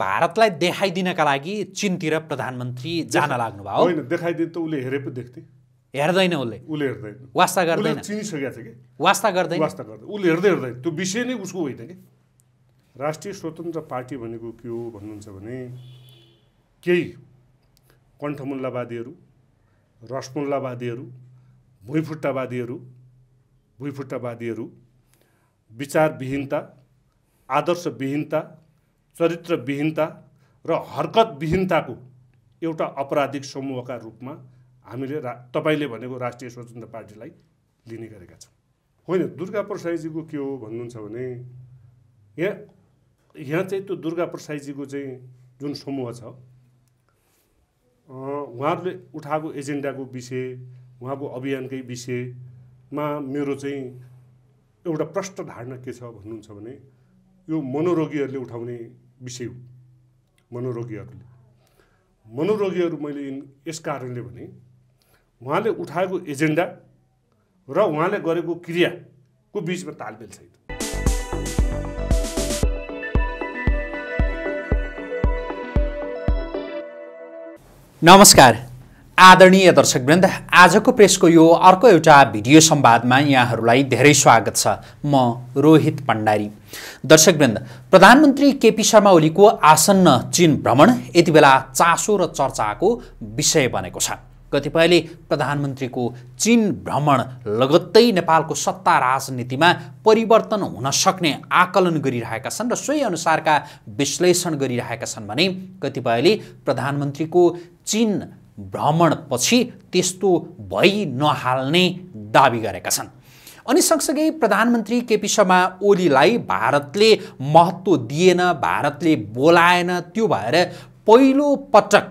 भारतलाई देखाइदिनका लागि चीनतिर प्रधानमन्त्री जान लाग्नु भयो हैन देखाइदिन त उले हेरे पो देख्थे हेर्दैन उले हेर्दैन वास्ता गर्दैन चिनिसकेको छ के वास्ता गर्दैन उले हेर्दैन त्यो विषय नै उसको होइन के राष्ट्रिय स्वतन्त्र पार्टी भनेको के हो भन्नुहुन्छ भने केही कण्ठमुल्लावादीहरु रसमुल्लावादीहरु भुइँफुट्टावादीहरु विचार विहीनता आदर्श विहीनता चरित्र विहीनता र हरकत विहीनताको एउटा अपराधिक समूहका रूपमा हामीले तपाईले भनेको राष्ट्रिय स्वतन्त्र पार्टीलाई लिने गरेका छौं हैन दुर्गा प्रसाईजीको के हो भन्नुहुन्छ भने यहाँ चाहिँ त्यो दुर्गा प्रसाईजीको चाहिँ जुन समूह छ उहाँहरुले उठाएको एजेन्डाको विषय उहाँको अभियानकै विषयमा मेरो चाहिँ एउटा प्रष्ट धारणा के छ भन्नुहुन्छ भने यो मनोरोगीहरुले उठाउने विषय हो मनोरोगीहरु मैले यस कारणले भने उहाँले उठाएको एजेन्डा र उहाँले गरेको क्रियाको बीचमा तालमेल छैन नमस्कार आदरणीय दर्शकवृन्द आजको प्रेसको यो अर्को एउटा भिडियो संवादमा यहाँहरुलाई धेरै स्वागत छ म रोहित पण्डारी दर्शकवृन्द प्रधानमन्त्री केपी शर्मा ओलीको आसन्न चीन भ्रमण यतिबेला चासो र चर्चाको विषय बनेको छ कतिपयले प्रधानमन्त्रीको चीन भ्रमण लगत्तै नेपालको सत्ता राजनीतिमा परिवर्तन हुन सक्ने आकलन गरिरहेका छन् र सोही अनुसारका विश्लेषण गरिरहेका छन् भने कतिपयले प्रधानमन्त्रीको चीन भ्रमण पछि त्यस्तो भई नहाल्ने दाबी गरेका छन् अनि सँगसँगै प्रधानमन्त्री केपी शर्मा ओलीलाई भारतले महत्त्व दिएन भारतले बोलाएन त्यो भएर पहिलो पटक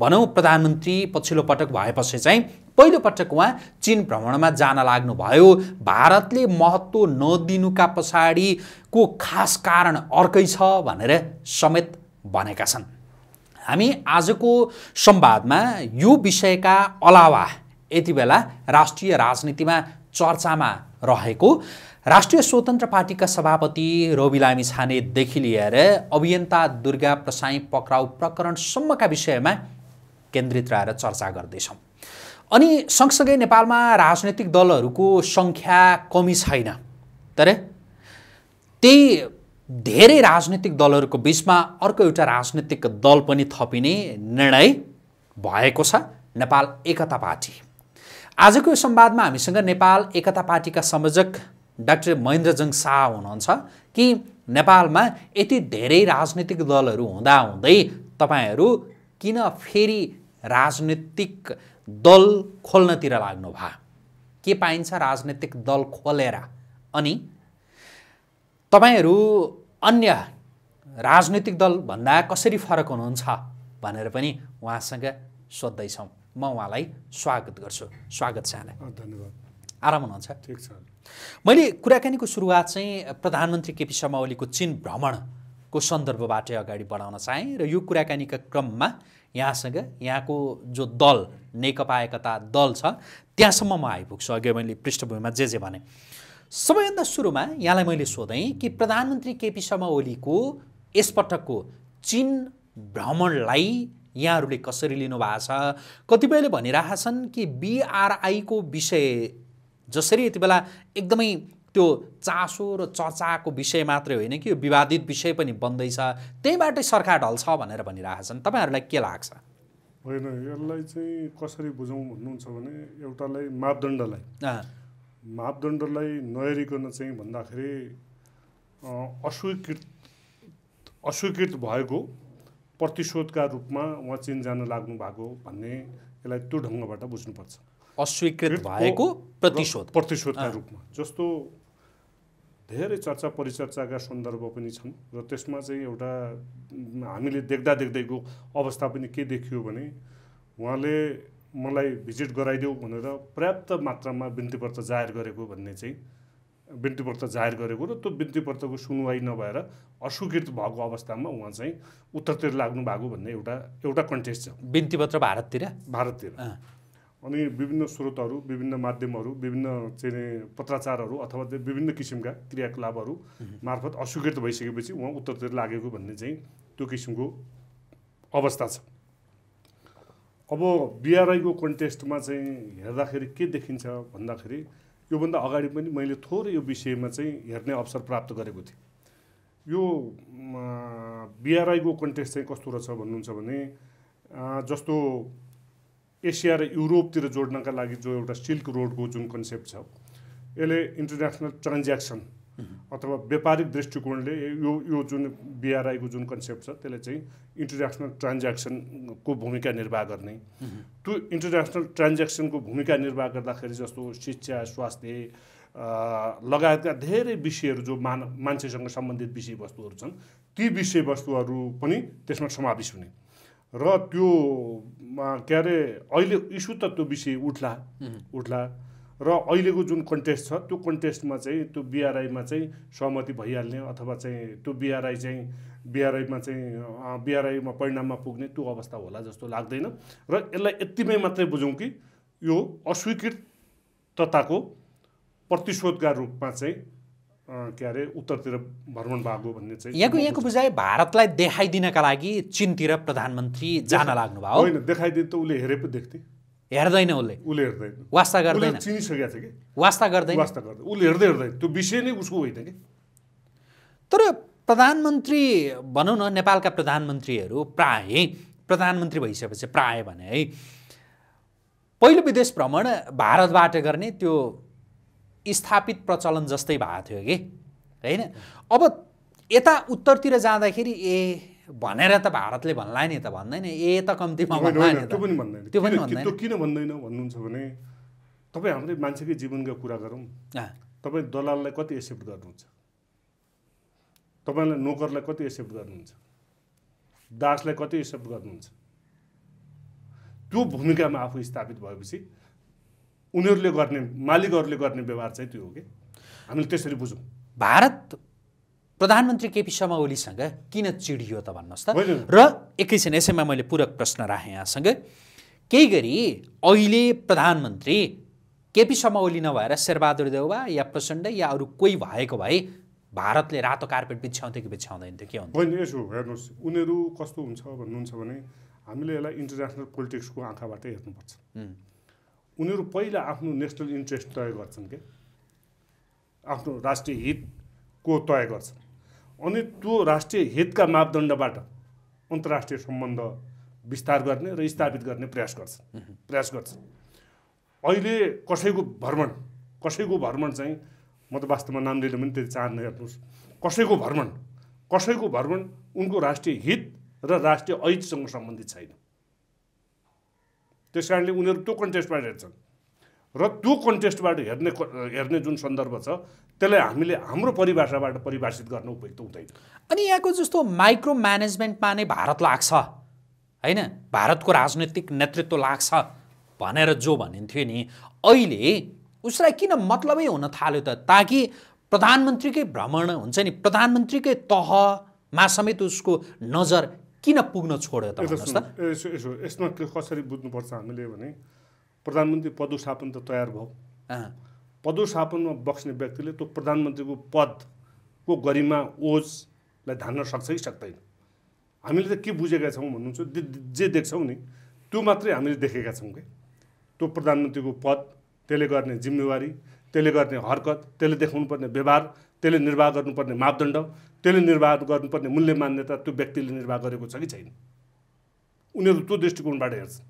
भनौं प्रधानमन्त्री पछिल्लो पटक भएपछि चाहिँ पहिलो पटक उहाँ चीन भ्रमणमा जान लाग्नु भयो भारतले महत्त्व नदिनुका पछाडीको खास कारण अर्कै छ भनेर समेत भनेका छन् हामी आजको संवादमा यो विषयका अलावा यतिबेला राष्ट्रिय राजनीतिमा चर्चामा रहेको राष्ट्रिय स्वतन्त्र पार्टीका सभापति रवि लामिछाने देखि लिएर अभियन्ता दुर्गा प्रसाई पक्राउ प्रकरण सम्मका विषयमा केन्द्रित रहेर चर्चा गर्दैछौं अनि सँगसँगै नेपालमा राजनीतिक दलहरूको संख्या कमी छैन तर त्यही धेरै राजनीतिक दलहरुको बीचमा अर्को एउटा राजनीतिक दल पनि थपिने निर्णय भएको छ नेपाल एकता पार्टी आजको संवादमा हामीसँग नेपाल एकता पार्टीका संयोजक डाक्टर महेन्द्रजङ शाह हुनुहुन्छ कि नेपालमा यति धेरै राजनीतिक दलहरु हुँदा हुँदै तपाईहरु किन फेरि राजनीतिक दल खोल्नतिर लाग्नु भा के पाइन्छ राजनीतिक दल खोलेर अनि तपाईहरु अन्य राजनीतिक दल भन्दा कसरी फरक हुनुहुन्छ भनेर पनि उहाँसँग सोध्दै छौं म उहाँलाई स्वागत गर्छु स्वागत छ यहाँलाई धन्यवाद आराम हुनुहुन्छ ठीक छ मैले कुराकानीको सुरुवात चाहिँ प्रधानमन्त्री केपी शर्मा ओलीको चीन भ्रमणको सन्दर्भबाट अगाडि बढाउन चाहे र यो कुराकानीका क्रममा यहाँसँग यहाँको जो दल नेकपा एकता दल छ त्यससम्म म आइपुग्छु अघि मैले पृष्ठभूमिमा जे जे भने सबैभन्दा सुरुमा यहाँलाई मैले सोधेँ कि प्रधानमन्त्री केपी शर्मा ओलीको यस पटकको चीन भ्रमणलाई यहाँहरुले कसरी लिनु भएको छ कतिपयले भनिरहेका छन् कि बीआरआई को विषय जसरी यतिबेला एकदमै त्यो चासो र चर्चाको विषय मात्रै होइन कि यो विवादित विषय पनि बन्दै छ त्यहीबाटै सरकार ढल्छ भनेर भनिरहेका छन् तपाईहरुलाई के लाग्छ होइन यसलाई चाहिँ कसरी बुझाउँ भन्नुहुन्छ भने एउटालाई मापदण्डलाई मापदण्डलाई नहेरिकन चाहिँ भन्दाखेरि अस्वीकृत भएको प्रतिशोधका रूपमा उहाँ चीन जान लाग्नु भएको भन्ने यसलाई त्यो ढंगबाट बुझ्नुपर्छ अस्वीकृत भएको प्रतिशोधका रूपमा जस्तो धेरै चर्चा परिचर्चाका सन्दर्भ पनि छन् र त्यसमा चाहिँ एउटा हामीले देख्दा देख्दैको अवस्था पनि के देखियो भने उहाँले मलाई भिजिट गराइदेऊ भनेर पर्याप्त मात्रामा बिन्तीपत्र जाहेर गरेको भन्ने चाहिँ बिन्तीपत्र जाहेर गरेको र त्यो बिन्तीपत्रको सुनवाई नभएर अस्वीकृत भएको अवस्थामा उहाँ चाहिँ उत्तरतिर लाग्नु भएको भन्ने एउटा कन्टेस्ट छ बिन्तीपत्र भारततिर अनि विभिन्न स्रोतहरु विभिन्न माध्यमहरु विभिन्न चाहिँ पत्रचारहरु अथवा विभिन्न किसिमका क्रियाकलापहरु मार्फत अस्वीकृत भइसकेपछि उहाँ उत्तरतिर लागेको भन्ने चाहिँ त्यो किसिमको अवस्था छ। अब बीआरआई को कन्टेक्स्टमा चाहिँ हेर्दाखेरि के देखिन्छ भन्दाखेरि यो भन्दा अगाडि पनि मैले थोरै यो विषयमा चाहिँ हेर्ने अवसर प्राप्त गरेको थिएँ। यो बीआरआई को कन्टेक्स्ट चाहिँ कस्तो रहेछ भन्नुहुन्छ भने जस्तो एशिया र युरोपतिर जोड्नका लागि जो एउटा सिल्क रोडको जुन कन्सेप्ट छ यसले इन्टरनेशनल ट्रान्ज्याक्सन अथवा व्यापारिक दृष्टिकोणले यो जुन बीआरआई को जुन कन्सेप्ट छ त्यसले चाहिँ इन्टरनेशनल ट्रान्ज्याक्सन को भूमिका निर्वाह गर्ने। त्यो इन्टरनेशनल ट्रान्ज्याक्सन को भूमिका निर्वाह गर्दाखेरि जस्तो शिक्षा, स्वास्थ्य लगायतका धेरै विषयहरु जो मान्छेसँग सम्बन्धित विषयवस्तुहरु छन् ती विषयवस्तुहरु पनि त्यसमा समावेश हुने र त्यो के अरे अहिले इशु त त्यो विषय उठला र अहिलेको जुन कन्टेस्ट छ त्यो कन्टेस्टमा चाहिँ त्यो बीआरआईमा चाहिँ सहमति भइहाल्ने अथवा चाहिँ त्यो बीआरआईमा परिणाममा पुग्ने त्यो अवस्था होला जस्तो लाग्दैन र यसलाई यतिमै मात्रै बुझौं कि यो अस्वीकृतताको प्रतिशोधका रूपमा चाहिँ के अरे उत्तरतिर भ्रमण भएको भन्ने चाहिँ यहाँको बुझाइ भारतलाई देखाइदिनका लागि चीनतिर प्रधानमन्त्री जान लाग्नु भयो। होइन, देखाइदिन त उले हेरे पो देख्थे, हेर्दैन उले हेर्दैन, वास्ता गर्दैन, चिनिसकेको छ कि वास्ता गर्दैन उले हेर्दैन, त्यो विषय नै उसको होइन के। तर प्रधानमन्त्री भनौं न, नेपालका प्रधानमन्त्रीहरू प्राय प्रधानमन्त्री भइसकेपछि प्राय भने है पहिलो विदेश भ्रमण भारतबाट गर्ने त्यो स्थापित प्रचलन जस्तै भएको थियो कि हैन। अब यता उत्तरतिर जाँदाखेरि ए भनेर त भारतले भन्ला नि त भन्दैन, ए त कम्तीमा भन्दैन, त्यो पनि भन्दैन, त्यो किन भन्दैन भन्नुहुन्छ भने तपाई हाम्रो मान्छेकै जीवनका कुरा गरौँ, तपाई दलाललाई कति एक्सेप्ट गर्नुहुन्छ, तपाईलाई नोकरलाई कति एक्सेप्ट गर्नुहुन्छ, दासलाई कति एक्सेप्ट गर्नुहुन्छ, त्यो भूमिकामा आफू स्थापित भएपछि उनीहरूले गर्ने मालिकहरूले गर्ने व्यवहार चाहिँ त्यो हो के। हामीले त्यसरी बुझौं भारत प्रधानमन्त्री केपी शर्मा ओलीसँग किन चिडियो त भन्नुस् त। र एकैछिन यसैमा मैले पूरक प्रश्न राखेँ यहाँसँग, केही गरी अहिले प्रधानमन्त्री केपी शर्मा ओली नभएर शेरबहादुर देउवा या प्रचण्ड या अरू कोही भएको भए भारतले रातो कार्पेट बिछ्याउँथे कि बिछ्याउँदैन थियो के हुन्छ। होइन, यसो हेर्नुस् उनीहरू कस्तो हुन्छ भन्नुहुन्छ भने हामीले यसलाई इन्टरनेशनल पोलिटिक्सको आँखाबाट हेर्नुपर्छ। उनीहरू पहिला आफ्नो नेशनल इन्ट्रेस्ट तय गर्छन् के, आफ्नो राष्ट्रिय हितको तय गर्छन् अनि त्यो राष्ट्रिय हितका मापदण्डबाट अन्तर्राष्ट्रिय सम्बन्ध विस्तार गर्ने र स्थापित गर्ने प्रयास गर्छन्। अहिले कसैको भ्रमण चाहिँ म त वास्तवमा नाम लिन पनि त्यति चाहन्न, हेर्नुहोस् कसैको भ्रमण उनको राष्ट्रिय हित र राष्ट्रिय ऐतिसँग सम्बन्धित छैन, त्यसकारणले उनीहरु त्यो कन्टेस्टबाट हेर्छन् र त्यो कन्टेस्टबाट हेर्ने जुन सन्दर्भ छ त्यसलाई हामीले हाम्रो परिभाषाबाट परिभाषित गर्न उपयुक्त हुँदैन। अनि यहाँको जस्तो माइक्रो म्यानेजमेन्टमा नै भारत लाग्छ हैन, भारतको राजनीतिक नेतृत्व लाग्छ भनेर जो भनिन्थ्यो नि अहिले उसलाई किन मतलबै हुन थाल्यो त, ताकि प्रधानमन्त्रीकै भ्रमण हुन्छ नि प्रधानमन्त्रीकै तहमा समेत उसको नजर किन पुग्न छोड्यो त भन्नुस् त। यसमा कसरी बुझ्नुपर्छ हामीले भने प्रधानमन्त्री पदोत्थापन त तयार भयो, पदोत्थापनमा बस्ने व्यक्तिले त्यो प्रधानमन्त्रीको पदको गरिमा ओजलाई धान्न सक्छ कि सक्दैन। हामीले त के बुझेका छौँ भन्नुहुन्छ जे देख्छौँ नि त्यो मात्रै हामीले देखेका छौँ कि त्यो प्रधानमन्त्रीको पद, त्यसले गर्ने जिम्मेवारी, त्यसले गर्ने हरकत, त्यसले देखाउनुपर्ने व्यवहार, त्यसले निर्वाह गर्नुपर्ने मापदण्ड, त्यसले निर्वाह गर्नुपर्ने मूल्य मान्यता त्यो व्यक्तिले निर्वाह गरेको छ कि छैन, उनीहरू त्यो दृष्टिकोणबाट हेर्छन्।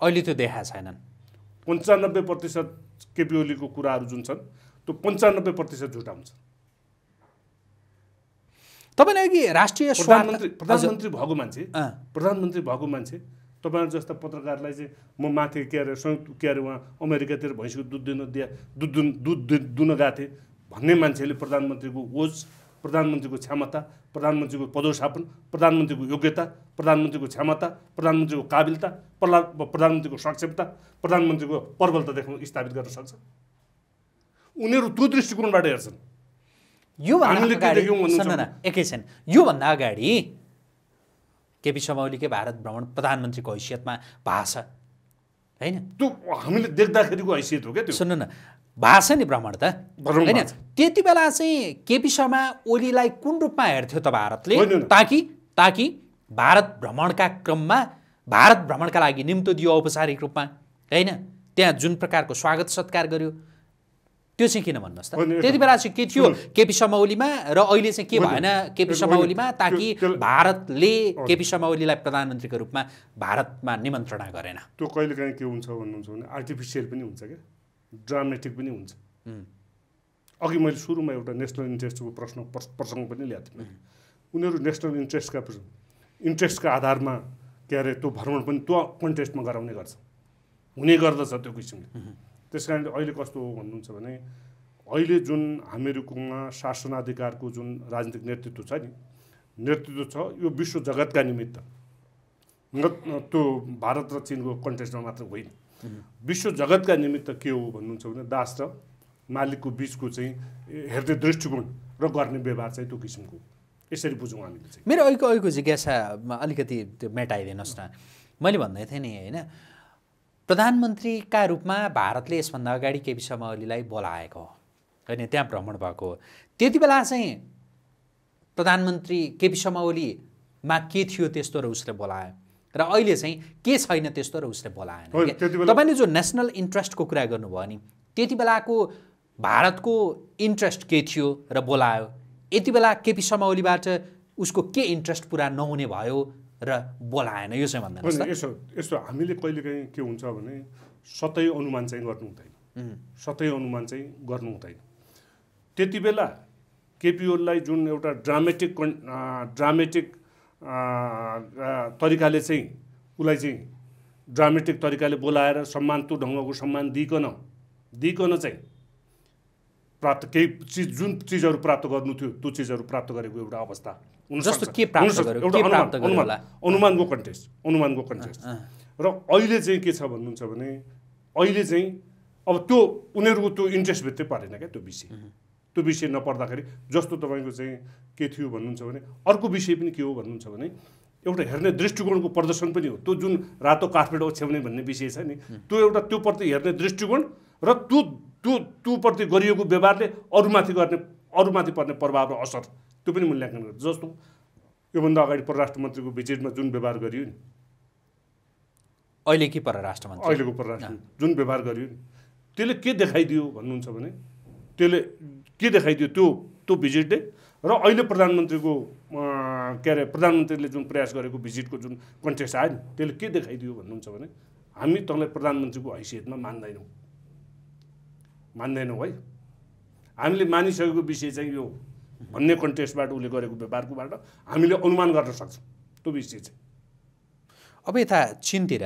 अहिले त्यो देखा छैनन्। 95% केपी ओलीको कुराहरू जुन छन् त्यो 95% झुटा हुन्छ। तपाईले कि राष्ट्रिय प्रधानमन्त्री भएको मान्छे तपाईहरु जस्ता पत्रकारलाई चाहिँ म माथि के अरे संयुक्त के अरे वहाँ अमेरिकातिर भैँसीको दूध दुन गए थिए भन्ने मान्छेले प्रधानमन्त्रीको ओज, प्रधानमन्त्रीको क्षमता, प्रधानमन्त्रीको पदोत्थापन, प्रधानमन्त्रीको योग्यता, प्रधानमन्त्रीको क्षमता, प्रधानमन्त्रीको काबिलता, प्रधानमन्त्रीको सक्षमता, प्रधानमन्त्रीको प्रबलता देखाउन स्थापित गर्न सक्छ। उनीहरू त्यो दृष्टिकोणबाट हेर्छन्। योभन्दा अगाडि केपी शर्मा ओलीकै भारत भ्रमण प्रधानमन्त्रीको हैसियतमा भाषा हैन, त्यो हामीले देख्दाखेरिको हैसियत हो के त्यो। सुन्नु न, भाषा नि भ्रमण त हैन, त्यति बेला चाहिँ केपी शर्मा ओलीलाई कुन रूपमा हेर्थ्यो त भारतले ताकि ताकि भारत भ्रमणका लागि निम्तो दियो औपचारिक रूपमा हैन त्यहाँ जुन प्रकारको स्वागत सत्कार गर्यो त्यो चाहिँ किन भन्नुस् त त्यतिबेला चाहिँ के थियो केपी शर्मा ओलीमा र अहिले चाहिँ के भएन केपी शर्मा ओलीमा ताकि भारतले केपी शर्मा ओलीलाई प्रधानमन्त्रीको रूपमा भारतमा निमन्त्रणा गरेन त्यो कहिलेकाहीँ के हुन्छ भन्नुहुन्छ भने आर्टिफिशियल पनि हुन्छ के ड्रामेटिक पनि हुन्छ अघि मैले सुरुमा एउटा नेशनल इन्ट्रेस्टको प्रसंग पनि ल्याएको थिएँ उनीहरु नेशनल इन्ट्रेस्टका आधारमा के अरे त्यो भ्रमण पनि त्यो कन्टेस्टमा गराउने गर्छ हुने गर्दछ त्यो किसिमले त्यसकारण अहिले कस्तो हो भन्नुहुन्छ भने अहिले जुन हामीहरुकोमा शासनाधिकारको जुन राजनीतिक नेतृत्व छ यो विश्व जगतका निमित्त त्यो भारत र चीनको कन्टेस्टमा मात्र होइन विश्व जगतका निमित्त के हो भन्नुहुन्छ भने दास र मालिकको बीचको चाहिँ हेर्ने दृष्टिकोण र गर्ने व्यवहार चाहिँ त्यो किसिमको यसरी बुझौं हामी चाहिँ मेरो अहिलेको जिज्ञासामा अलिकति त्यो मेटाइदिनुस् न मैले भन्दै थिएँ नि हैन प्रधानमन्त्रीका रूपमा भारतले यसभन्दा अगाडि केपी शर्मा ओलीलाई बोलाएको हैन त्यहाँ भ्रमण भएको त्यतिबेला चाहिँ प्रधानमन्त्री केपी शर्मा ओलीमा के थियो त्यस्तो र उसले बोलायो र अहिले चाहिँ के छैन त्यस्तो र उसले बोलाएन तपाईले जो नेशनल इन्ट्रेस्टको कुरा गर्नुभयो नि त्यतिबेलाको भारतको इन्ट्रेस्ट के थियो र बोलायो यतिबेला केपी शर्मा ओलीबाट उसको के इन्ट्रेस्ट पूरा नहुने भयो र बोलाएन यो चाहिँ भन्दैन नि यस्तो हामीले कहिलेकाहीँ के हुन्छ भने सतै अनुमान चाहिँ गर्नु हुँदैन त्यतिबेला केपी ओलीलाई जुन एउटा ड्रामेटिक तरिकाले चाहिँ उलाई चाहिँ ड्रामेटिक तरिकाले बोलाएर सम्मानतो ढंगको सम्मान दिइकन चाहिँ प्राप्त केही चीज जुन चीजहरु प्राप्त गर्नु थियो त्यो चीजहरु प्राप्त गरेको एउटा अवस्था जस्तो के प्राप्त गर्यो के प्राप्त गर्यो होला अनुमानको कन्टेस्ट र अहिले चाहिँ के छ भन्नुहुन्छ भने अहिले चाहिँ अब त्यो उनीहरुको त्यो इन्ट्रेस्ट भित्रै परेन के त्यो विषय नपर्दाखेरि जस्तो तपाईको चाहिँ के थियो भन्नुहुन्छ भने अर्को विषय पनि के हो भन्नुहुन्छ भने एउटा हेर्ने दृष्टिकोणको प्रदर्शन पनि हो त्यो जुन रातो कार्पेट ओछ्याउने भन्ने विषय छ नि त्यो एउटा त्यो प्रति हेर्ने दृष्टिकोण र त्यो प्रति गरिएको व्यवहारले अरुमाथि पर्ने प्रभाव र असर त्यो पनि मूल्याङ्कन गर्छ जस्तो यो भन्दा अगाडि परराष्ट्र मन्त्रीको भिजिटमा जुन व्यवहार गरियो नि अहिलेको परराष्ट्र मन्त्री जुन व्यवहार गरियो नि त्यसले के देखाइदियो भन्नुहुन्छ भने त्यसले के देखाइदियो त्यो भिजिटले र अहिले प्रधानमन्त्रीको के अरे प्रधानमन्त्रीले जुन प्रयास गरेको भिजिटको जुन कन्टेस्ट आयो नि त्यसले के देखाइदियो भन्नुहुन्छ भने हामी तँलाई प्रधानमन्त्रीको हैसियतमा मान्दैनौं है हामीले मानिसहरुको विषय चाहिँ यो भन्ने कन्टेस्टबाट उले गरेको व्यापारकोबाट हामीले अनुमान गर्न सक्छौं त्यो विषय चाहिँ अब यता चीनतिर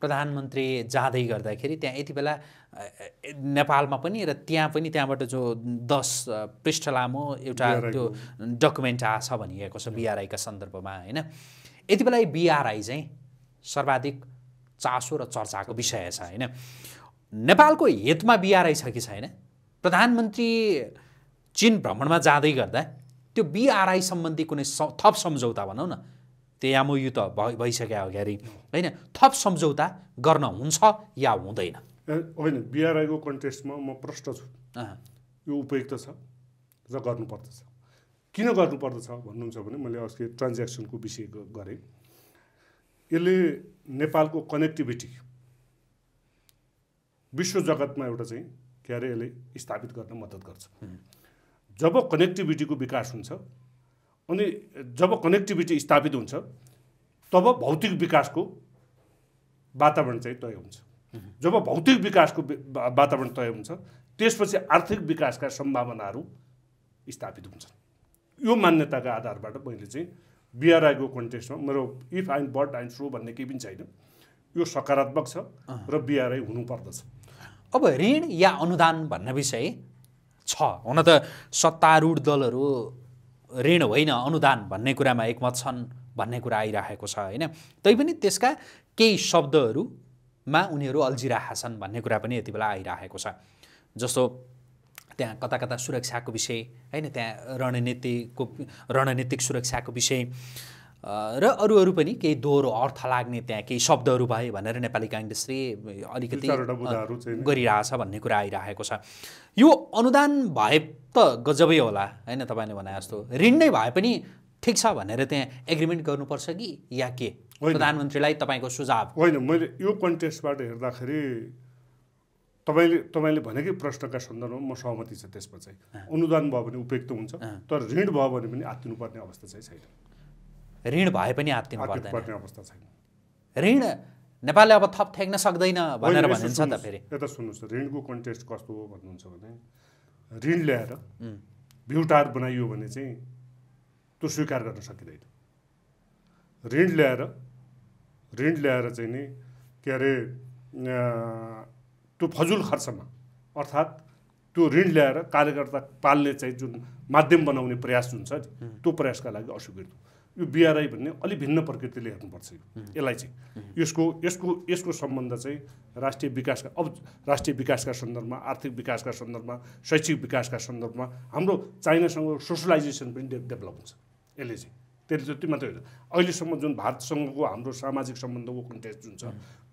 प्रधानमन्त्री जाँदै गर्दाखेरि त्यहाँ यतिबेला नेपालमा पनि र त्यहाँ पनि त्यहाँबाट जो 10 पृष्ठ लामो एउटा त्यो डकुमेन्ट आछ भनिएको छ बीआरआई का सन्दर्भमा हैन यतिबेला यो बीआरआई चाहिँ सर्वाधिक चासो र चर्चाको विषय छ हैन नेपालको हितमा बीआरआई छ कि छैन प्रधानमन्त्री चीन भ्रमणमा जाँदै गर्दा त्यो बीआरआई सम्बन्धी कुनै थप सम्झौता भनौ न त्यो एमओयू त भइसक्यो अगाडि हैन थप सम्झौता गर्न हुन्छ या हुँदैन हैन बीआरआई को कन्टेस्टमा म प्रष्ट छु यो उपयुक्त छ र गर्नुपर्दछ किन गर्नुपर्दछ भन्नुहुन्छ भने मैले अस्ति ट्रान्ज्याक्सनको विषय गरे यसले नेपालको कनेक्टिभिटी विश्व जगतमा एउटा चाहिँ के अरे यसले स्थापित गर्न मद्दत गर्छ जब कनेक्टिभिटीको विकास हुन्छ अनि जब कनेक्टिभिटी स्थापित हुन्छ तब भौतिक विकासको वातावरण चाहिँ तय हुन्छ जब भौतिक विकासको वातावरण तय हुन्छ त्यसपछि आर्थिक विकासका सम्भावनाहरू स्थापित हुन्छन् यो मान्यताका आधारबाट मैले चाहिँ बीआरआई को कन्टेस्टमा मेरो if and but and so भन्ने केही पनि छैन यो सकारात्मक छ र बीआरआई हुनुपर्दछ अब ऋण या अनुदान भन्ने विषय छ हुन त सत्तारूढ दलहरु ऋण होइन अनुदान भन्ने कुरामा एकमत छन् भन्ने कुरा आइराखेको छ हैन तैपनि त्यसका केही शब्दहरुमा उनीहरु अल्झिराखा छन् भन्ने कुरा पनि यतिबेला आइराखेको छ जस्तो त्यहाँ कता सुरक्षाको विषय हैन त्यहाँ रणनीतिक सुरक्षाको विषय र अरु पनि केही दोहोरो अर्थ लाग्ने त्यहाँ केही शब्दहरु भए भनेर नेपाली कांग्रेसले अलिकति गरिराछ भन्ने कुरा आइराखेको छ यो अनुदान भए त गजबै होला हैन तपाईले भने जस्तो ऋण नै भए पनि ठीक छ भनेर त्यहाँ एग्रीमेन्ट गर्नुपर्छ कि या के प्रधानमन्त्रीलाई तपाईको सुझाव होइन मैले यो कन्टेक्स्टबाट हेर्दाखेरि तपाईले भनेकै प्रश्नका सन्दर्भमा म सहमति छ त्यसमा चाहिँ अनुदान भयो भने उपयुक्त हुन्छ तर ऋण भयो भने पनि आत्तिनु पर्ने अवस्था चाहिँ छैन ऋण भए पनि आत्तिनु पर्दैन अवस्था छैन ऋण नेपालले अब थप ठेक्न सक्दैन भनेर भनिन्छ त फेरि यो त सुन्नुस् ऋणको कन्टेक्स्ट कस्तो हो भन्नुहुन्छ भने ऋण ल्याएर ब्युटार बनाइयो भने चाहिँ त्यो स्वीकार गर्न सकिदैन ऋण ल्याएर चाहिँ नि के अरे त्यो फजुल खर्चमा अर्थात् त्यो ऋण ल्याएर कार्यकर्ता पाल्ने चाहिँ जुन माध्यम बनाउने प्रयास हुन्छ त्यो प्रयासका लागि असुविधा यो बीआरआई भन्ने अलि भिन्न प्रकृतिले हेर्नुपर्छ यसलाई चाहिँ यसको सम्बन्ध चाहिँ राष्ट्रिय विकासका सन्दर्भमा आर्थिक विकासका सन्दर्भमा शैक्षिक विकासका सन्दर्भमा हाम्रो चाइनासँग सोशलाइजेसन पनि डेभलप हुन्छ यसले चाहिँ त्यसले जति मात्रै होइन अहिलेसम्म जुन भारतसँगको हाम्रो सामाजिक सम्बन्धको कन्टेक्स्ट हुन्छ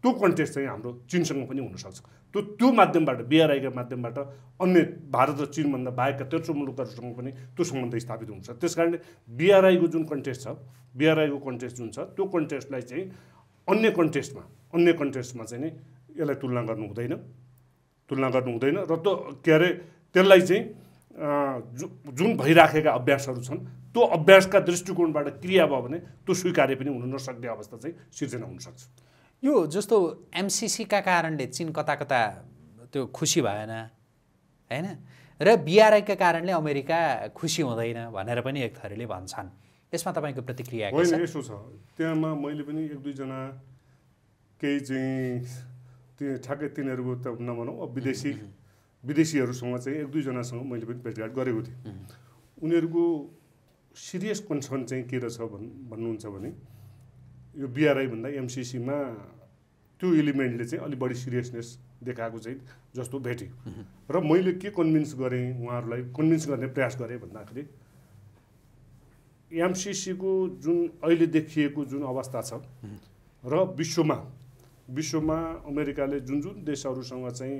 त्यो कन्टेक्स्ट चाहिँ हाम्रो चीनसँग पनि हुन सक्छ त्यो माध्यमबाट बीआरआईका माध्यमबाट अन्य भारत र चीन भन्दा बाहेकका 13 मुलुकहरूसँग पनि त्यो सम्बन्ध स्थापित हुन्छ त्यसकारणले बीआरआईको जुन कन्टेक्स्ट छ बीआरआईको कन्टेक्स्ट जुन छ त्यो कन्टेक्स्टलाई चाहिँ अन्य कन्टेक्स्टमा चाहिँ नि यसलाई तुलना गर्नु हुँदैन र त्यो के अरे त्यसलाई चाहिँ जुन भइराखेका अभ्यासहरु छन् त्यो अभ्यासका दृष्टिकोणबाट क्रिया भयो भने त्यो स्वीकार्य पनि हुन नसक्ने अवस्था चाहिँ सिर्जना हुन सक्छ यो जस्तो एमसीसी का कारणले चीन कता त्यो खुशी भएन हैन र बीआरआई का कारणले अमेरिका खुशी हुँदैन भनेर पनि एक थरीले भन्छन् यसमा तपाईको प्रतिक्रिया के छ हैन यसो छ त्यहाँमा मैले पनि एक दुई जना केही चाहिँ ठ्याक्कै तिनीहरुको त नभनौं अब विदेशीहरुसँग चाहिँ एक दुई जनासँग मैले पनि भेटघाट गरेको थिए उनीहरुको सिरियस कन्सर्न चाहिँ के रहेछ भन्नुहुन्छ भने यो बीआरआई भन्दा एमसीसी मा त्यो एलिमेन्टले चाहिँ अलि बढी सिरियसनेस देखाएको चाहिँ जस्तो भेटे र मैले के कन्भिन्स गरे उहाँहरुलाई कन्भिन्स गर्ने प्रयास गरे भन्दाखेरि एमसीसी को जुन अहिले देखिएको जुन अवस्था छ र विश्वमा अमेरिकाले जुन देशहरुसँग चाहिँ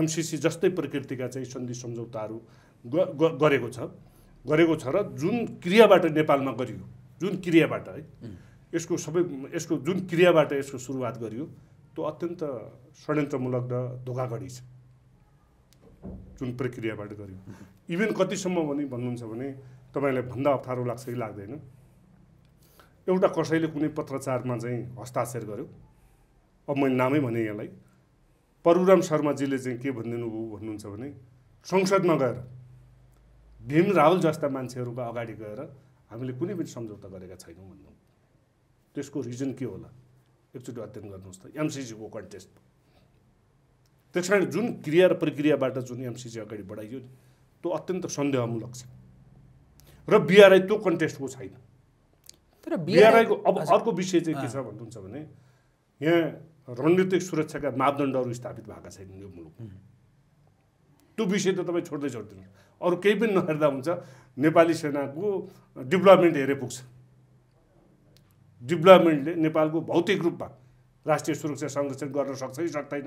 एमसीसी जस्तै प्रकृतिका चाहिँ सन्धि सम्झौताहरु गरेको छ र जुन क्रियाबाट नेपालमा गरियो जुन क्रियाबाट यसको सुरुवात गरियो त्यो अत्यन्त षड्यन्त्रमूलक र धोखाधडी छ जुन प्रक्रियाबाट गरियो इभन कतिसम्म भन्नुहुन्छ भने तपाईलाई भन्दा अप्ठ्यारो लाग्छ कि लाग्दैन एउटा कसैले कुनै पत्रचारमा चाहिँ हस्ताक्षर गर्यो अब मैले नामै भने यसलाई परुराम शर्माजीले चाहिँ के भन्दिनुभयो भन्नुहुन्छ भने संसदमा गएर भीम रावल जस्ता मान्छेहरुको अगाडि गएर हामीले कुनै पनि सम्झौता गरेका छैनौं भन्नु त्यसको रिजन के होला एकचोटी अध्ययन गर्नुस् त एमसीसी को कन्टेक्स्ट त्यसकारण जुन क्रिया र प्रक्रियाबाट जुन एमसीसी अगाडि बढाइयो त्यो अत्यन्त सन्देहमूलक छ र बीआरआई त्यो कन्टेक्स्टको छैन तर बीआरआई को अब अर्को विषय चाहिँ के छ भन्नुहुन्छ भने यहाँ रणनीतिक सुरक्षाका मापदण्डहरु स्थापित भएका छैनन् यो मुलुकमा त्यो विषय त तपाई छोड्दिनुस् अरु केही पनि नहेर्दा हुन्छ नेपाली सेनाको डेभलपमेन्ट हेरे पुग्छ डेभलपमेन्टले नेपालको भौतिक रूपमा राष्ट्रिय सुरक्षा संरक्षण गर्न सक्छ कि सक्दैन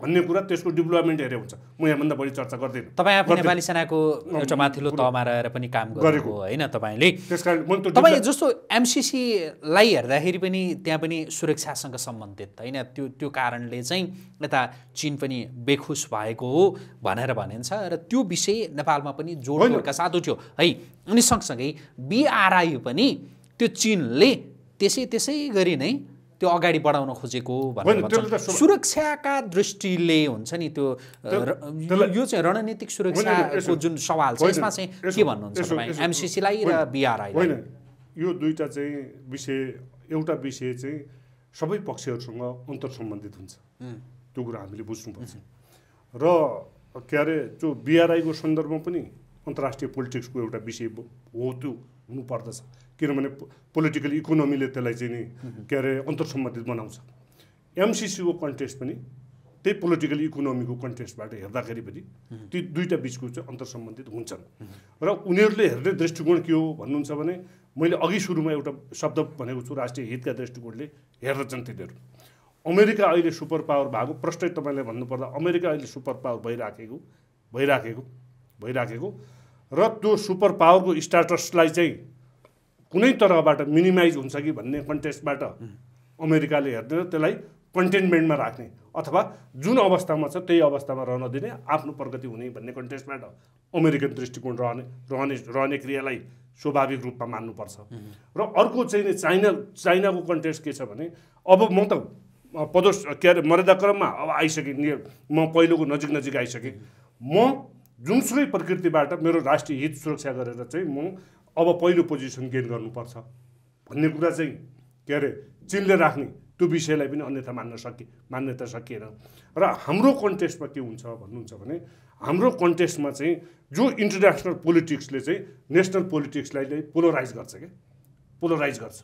भन्ने कुरा त्यसको डेभलपमेन्ट हेरे हुन्छ म यहाँ भन्दा बढी चर्चा गर्दिन तपाई आफै नेपाली सेनाको एउटा माथिल्लो तहमा रहेर पनि काम गरेको हैन तपाईले त्यसकारण म त तपाई जस्तो एमसीसी लाई हेर्दाखेरि पनि त्यहाँ पनि सुरक्षासँग सम्बन्धित हैन त्यो कारणले चाहिँ यता चीन पनि बेखुस भएको हो भनेर भनिन्छ र त्यो विषय नेपालमा पनि जोडका साथ उठ्यो है अनि सँगसँगै बीआरआई पनि त्यो चीनले त्यसै गरी नै त्यो अगाडि बढाउन खोजेको भनेर सुरक्षाका दृष्टिले हुन्छ नि त्यो यो चाहिँ रणनीतिक सुरक्षाको जुन सवाल छ यसमा चाहिँ के भन्नुहुन्छ तपाईं एमसीसी लाई र बीआरआई लाई हैन यो दुईटा चाहिँ विषय एउटा विषय चाहिँ सबै पक्षहरुसँग अन्तरसम्बन्धित हुन्छ त्यो कुरा हामीले बुझ्नुपर्छ र के अरे त्यो बीआरआई को सन्दर्भमा पनि अन्तर्राष्ट्रिय पोलिटिक्स को एउटा विषय हो त्यो हुनु पर्दछ किनभने पोलिटिकल इकोनोमीले त्यसलाई चाहिँ नि के अरे अन्तरसम्बन्धित बनाउँछ एमसीसी को कन्टेक्स्ट पनि त्यही पोलिटिकल इकोनोमी को कन्टेक्स्टबाट हेर्दाखेरि पनि ती दुईटा बीचको चाहिँ अन्तरसम्बन्धित हुन्छन् र उनीहरुले हेर्ने दृष्टिकोण के हो भन्नुहुन्छ भने मैले अघि सुरुमा एउटा शब्द भनेको छु राष्ट्रिय हितका दृष्टिकोणले हेर्छन् तिनीहरु अमेरिका अहिले सुपर पावर भएको प्रश्न तपाईले भन्नुपर्दा अमेरिका अहिले सुपर पावर भइराखेको र त्यो सुपर पावरको स्ट्याटसलाई चाहिँ कुनै तरहबाट मिनिमाइज हुन्छ कि भन्ने कन्टेक्स्टबाट अमेरिकाले हेर्दैन त्यसलाई कन्टेनमेन्टमा राख्ने अथवा जुन अवस्थामा छ त्यही अवस्थामा रहन दिने आफ्नो प्रगति हुने भन्ने कन्टेक्स्टबाट अमेरिकन दृष्टिकोण रहने क्रियालाई स्वाभाविक रूपमा मान्नुपर्छ र अर्को चाहिँ चाइनाको कन्टेक्स्ट के छ भने अब म त पदोस के मर्यादाक्रममा अब आइसके म पहिलोको नजिक आइसके म जुनसुकै प्रकृतिबाट मेरो राष्ट्रिय हित सुरक्षा गरेर चाहिँ म अब पहिलो पोजिसन गेन गर्नुपर्छ भन्ने कुरा चाहिँ के अरे चीनले राख्ने त्यो विषयलाई पनि अन्यथा मान्यता सकिएन र हाम्रो कन्टेक्स्टमा के हुन्छ भन्नुहुन्छ भने हाम्रो कन्टेक्स्टमा चाहिँ जो इन्टरनेसनल पोलिटिक्सले चाहिँ नेसनल पोलिटिक्सलाई चाहिँ पोलराइज गर्छ के पोलराइज गर्छ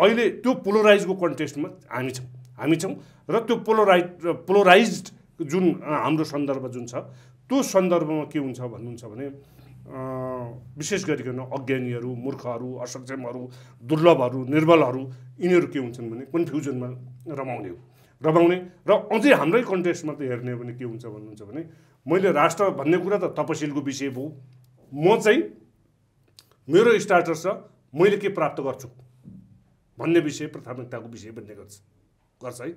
अहिले त्यो पोलराइजको कन्टेक्स्टमा हामी छौं र त्यो पोलराइज्ड जुन हाम्रो सन्दर्भ जुन छ त्यो सन्दर्भमा के हुन्छ भन्नुहुन्छ भने विशेष गरिकन अज्ञानीहरू मूर्खहरू असक्षमहरू दुर्लभहरू निर्बलहरू यिनीहरू के हुन्छन् भने कन्फ्युजनमा रमाउने र अझै हाम्रै कन्टेक्स्टमा त हेर्ने भने के हुन्छ भन्नुहुन्छ भने मैले राष्ट्र भन्ने कुरा त तपसिलको विषय हो म चाहिँ मेरो स्टार्टर्स छ मैले के प्राप्त गर्छु भन्ने विषय प्राथमिकताको विषय बन्ने गर्छ है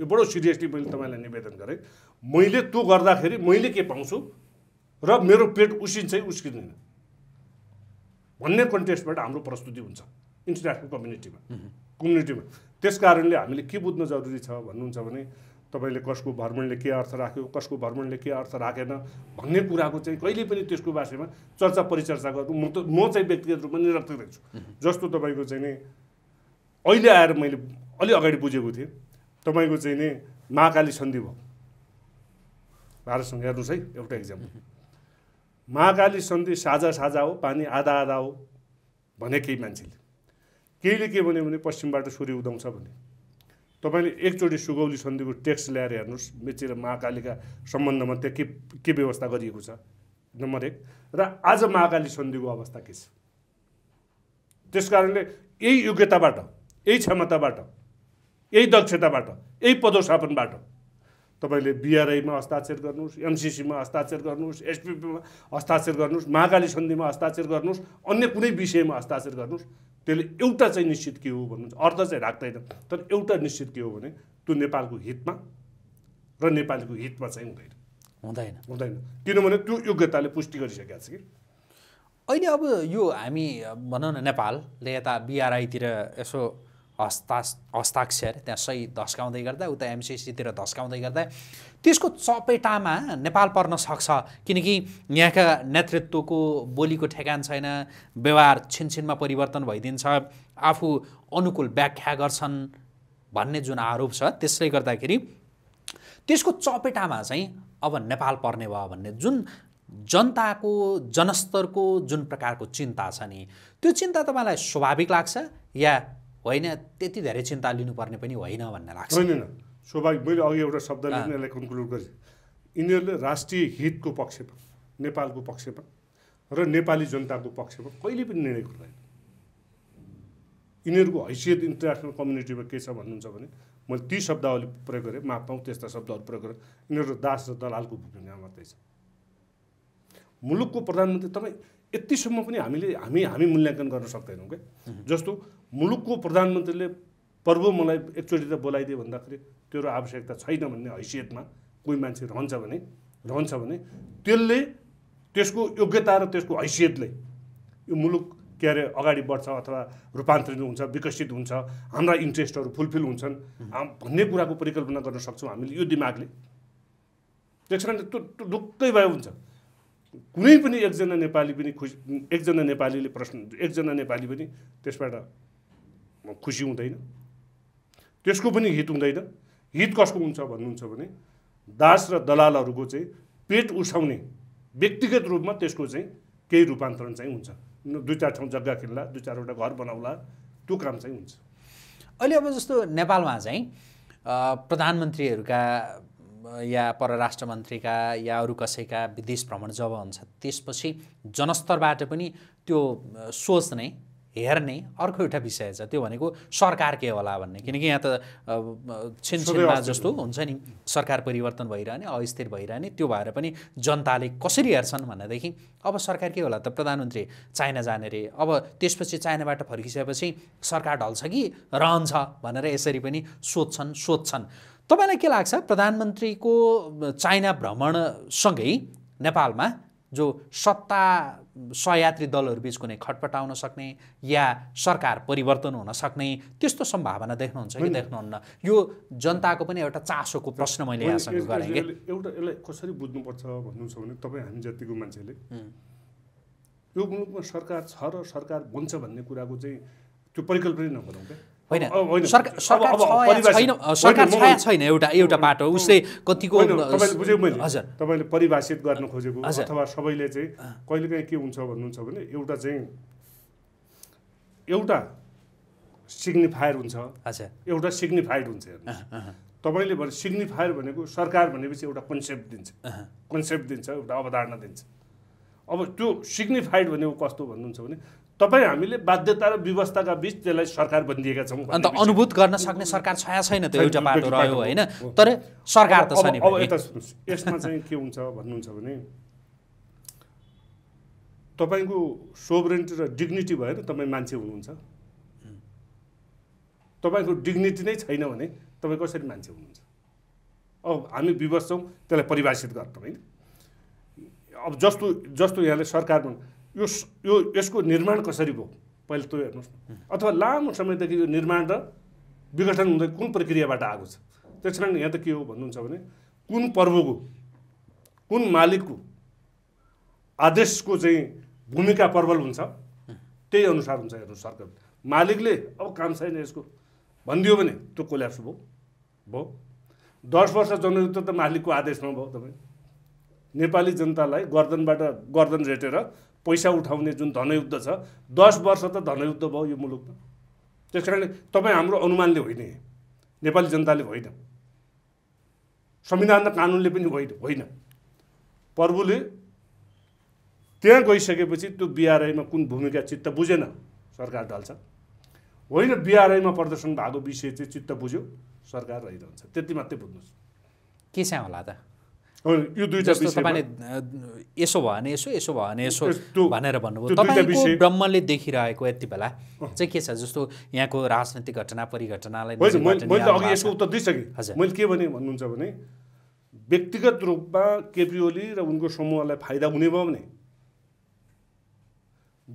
यो बडो सिरियसली मैले तपाईलाई निवेदन गरे मैले त्यो गर्दाखेरि मैले के पाउँछु र मेरो पेट उस्किँदैन भन्ने कन्टेक्स्टबाट हाम्रो प्रस्तुति हुन्छ इन्टरनेसनल कम्युनिटीमा त्यसकारणले हामीले के बुझ्न जरुरी छ भन्नुहुन्छ भने तपाईले कसको भ्रमणले के अर्थ राख्यो कसको भ्रमणले के अर्थ राखेन भन्ने कुराको चाहिँ कहिले पनि त्यसको बारेमा चर्चा परिचर्चा गर्नु म चाहिँ व्यक्तिगत रूपमा निरर्थक देख्छु जस्तो तपाईको चाहिँ नि अहिले आएर मैले अलि अगाडि बुझेको थिएँ तपाईको चाहिँ नि महाकाली सन्धि भयो भारतसँग हेर्नुस् है एउटा एक्जाम्पल महाकाली सन्धि साझा हो पानी आधा हो भने केही मान्छेले केहीले के भन्यो भने पश्चिमबाट सूर्य उदाउँछ भने तपाईले एकचोटी सुगौली सन्धिको टेक्स्ट ल्याएर हेर्नुस् मेची र महाकालीका सम्बन्धमा त्यहाँ के व्यवस्था गरिएको छ नम्बर 1 र आज महाकाली सन्धिको अवस्था के छ त्यसकारणले यही योग्यताबाट यही क्षमताबाट यही दक्षताबाट यही पदोस्थापनबाट तपाईले बीआरआई मा हस्ताक्षर गर्नुस् एमसीसी मा हस्ताक्षर गर्नुस् एसपीपी मा हस्ताक्षर गर्नुस् महाकाली सन्धि मा हस्ताक्षर गर्नुस् अन्य कुनै विषयमा हस्ताक्षर गर्नुस् त्यसले एउटा चाहिँ निश्चित के हो भन्नुहुन्छ अर्थ चाहिँ राख्दैन तर एउटा निश्चित के हो भने त्यो नेपालको हितमा र नेपालीको हितमा चाहिँ हुँदैन किनभने त्यो योग्यताले पुष्टि गरिसकेको छ कि अहिले अब यो हामी भनौं न नेपालले यता बीआरआई तिर यसो हस्ताक्षर त्यहाँ सही धस्काउँदै गर्दा उता एमसीसीतिर धस्काउँदै गर्दा त्यसको चपेटामा नेपाल पर्न सक्छ किनकि यहाँका नेतृत्वको बोलीको ठेगान छैन व्यवहार छिनछिनमा परिवर्तन भइदिन्छ आफू अनुकूल व्याख्या गर्छन् भन्ने जुन आरोप छ त्यसले गर्दाखेरि त्यसको चपेटामा चाहिँ अब नेपाल पर्ने भयो भन्ने जुन जनताको जनस्तरको जुन प्रकारको चिन्ता छ नि त्यो चिन्ता तपाईलाई स्वाभाविक लाग्छ या होइन त्यति धेरै चिन्ता लिनुपर्ने पनि होइन भन्ने लाग्छ हैन स्वाभाविक मैले अघि एउटा शब्दले पनि यसलाई कन्क्लुड गरे इनीहरुले राष्ट्रिय हितको पक्षमा नेपालको पक्षमा र नेपाली जनताको पक्षमा कहिले पनि निर्णय गर्दैन इनीहरुको हैसियत इन्टरनेसनल कम्युनिटीमा के छ भन्नुहुन्छ भने मैले ती शब्दहरु प्रयोग गरे माफ पाउँ त्यस्ता शब्दहरु प्रयोग गरे इनीहरु दास र दलालको भूमिका मात्रै छ मुलुकको प्रधानमन्त्री तपाई यतिसम्म पनि हामी मूल्याङ्कन गर्न सक्दैनौं के जस्तो मुलुकको प्रधानमन्त्रीले पर्व मलाई एकचोटी त बोलाइदिए भन्दाखेरि त्यो आवश्यकता छैन भन्ने हैसियतमा कुनै मान्छे रहन्छ भने त्यसले त्यसको योग्यता र त्यसको हैसियतले यो मुलुक के अरे अगाडि बढ्छ अथवा रूपान्तरित हुन्छ विकसित हुन्छ हाम्रा इन्ट्रेस्टहरु फुलफिल हुन्छन् भन्ने कुराको परिकल्पना गर्न सक्छौं हामीले यो दिमागले त्यसकारण त्यो दुःखै भए हुन्छ कुनै पनि एकजना नेपाली पनि त्यसबाट खुसी हुँदैन त्यसको पनि हित हुँदैन हित कसको हुन्छ भन्नुहुन्छ भने दास र दलालहरुको चाहिँ पेट उठाउने व्यक्तिगत रूपमा त्यसको चाहिँ केही रूपान्तरण चाहिँ हुन्छ दुई चार ठाउँ जग्गा किन्ला दुई चारवटा घर बनाउला त्यो काम चाहिँ हुन्छ अहिले अब जस्तो नेपालमा चाहिँ प्रधानमन्त्रीहरुका या परराष्ट्र मन्त्रीका या अरू कसैका विदेश भ्रमण जब हुन्छ त्यसपछि जनस्तरबाट पनि त्यो सोच नै हेर्ने अर्को एउटा विषय छ त्यो भनेको सरकार के होला भन्ने किनकि यहाँ त छिनछिनमा जस्तो हुन्छ नि सरकार परिवर्तन भइरहने अस्थिर भइरहने त्यो भएर पनि जनताले कसरी हेर्छन् भन्नेदेखि अब सरकार के होला त प्रधानमन्त्री चाइना जाने रे अब त्यसपछि चाइनाबाट फर्किसकेपछि सरकार ढल्छ कि रहन्छ भनेर यसरी पनि सोध्छन् तपाईलाई के लाग्छ प्रधानमन्त्रीको चाइना भ्रमण सँगै नेपालमा जो सत्ता सहयात्री दलहरुबीच कुनै खटपट आउन सक्ने या सरकार परिवर्तन हुन सक्ने त्यस्तो सम्भावना देख्नुहुन्छ कि देख्नुहुन्न यो जनताको पनि एउटा चासोको प्रश्न मैले यहाँसँग गरे के एउटा यसलाई कसरी बुझ्नु पर्छ भन्नुहुन्छ भने तपाई हामी जतिको मान्छेले यो मुलुकमा सरकार छ र सरकार बन्छ भन्ने कुराको चाहिँ त्यो परिकल्पना नै नगरौँ के हैन सरकार छ या छैन एउटा बाटो उसले कतिको तपाईले बुझ्यो मैले हजुर तपाईले परिभाषित गर्न खोजेको अथवा सबैले चाहिँ कहिलेकाही के हुन्छ भन्नुहुन्छ भने एउटा सिग्निफायर हुन्छ अच्छा एउटा सिग्निफाइड हुन्छ हेर्नुस् तपाईले भने सिग्निफायर भनेको सरकार भनेपछि एउटा कन्सेप्ट दिन्छ एउटा अवधारणा दिन्छ अब त्यो सिग्निफाइड भनेको कस्तो भन्नुहुन्छ भने तपाईं हामीले बाध्यता र व्यवस्थाका बीच त्यसलाई सरकार बन्दिएका छौं अनि त अनुभूत गर्न सक्ने सरकार छया छैन त्यो एउटा बाटो रह्यो हैन तर सरकार त छ नि अब यता सुन्नुस् यसमा चाहिँ के हुन्छ भन्नुहुन्छ भने तपाईंको सोभरेनिटी र डिग्निटी भएर तपाई मान्छे हुनुहुन्छ तपाईंको डिग्निटी नै छैन भने तपाई कसरी मान्छे हुनुहुन्छ अब हामी विवश छौं त्यसलाई परिभाषित गर्छौं हैन अब जस्तो यहाँले सरकारमा यो यसको निर्माण कसरी भयो पहिले त हेर्नुस् अथवा लामो समयदेखि यो निर्माण र विघटन हुँदै कुन प्रक्रियाबाट आएको छ त्यसकारण यहाँ त के हो भन्नुहुन्छ भने कुन प्रभुको कुन मालिकको आदेशको चाहिँ भूमिका प्रबल हुन्छ त्यही अनुसार हुन्छ हेर्नुस् सरकार मालिकले अब काम छैन यसको भन्दियो भने त्यो कोल्याप्स भयो 10 वर्ष जनयुद्ध त मालिकको आदेशमा भयो तपाई नेपाली जनतालाई गर्दन रेटेर पैसा उठाउने जुन धनयुद्ध छ 10 वर्ष त धनयुद्ध भयो यो मुलुकमा त्यसकारण तपाई हाम्रो अनुमानले होइन नेपाली जनताले होइन संविधान र कानुनले पनि होइन प्रभुले त्यहाँ गइसकेपछि त्यो बीआरआईमा कुन भूमिका चित्त बुझेन सरकार ढल्छ होइन बीआरआईमा प्रदर्शन भएको विषय चाहिँ चित्त बुझ्यो सरकार रहिरहन्छ त्यति मात्रै बुझ्नुस् के छ होला त यो दुईटा विषय तपाईले यसो भनेर भन्नुभयो तपाईको ब्रह्मले देखिरहेको यति बेला चाहिँ के छ जस्तो यहाँको राजनीतिक घटना परिघटनालाई मैले अघि यसको उत्तर दिइसके मैले के भन्नुहुन्छ भने व्यक्तिगत रूपमा केपी ओली र उनको समूहलाई फाइदा हुने भयो भने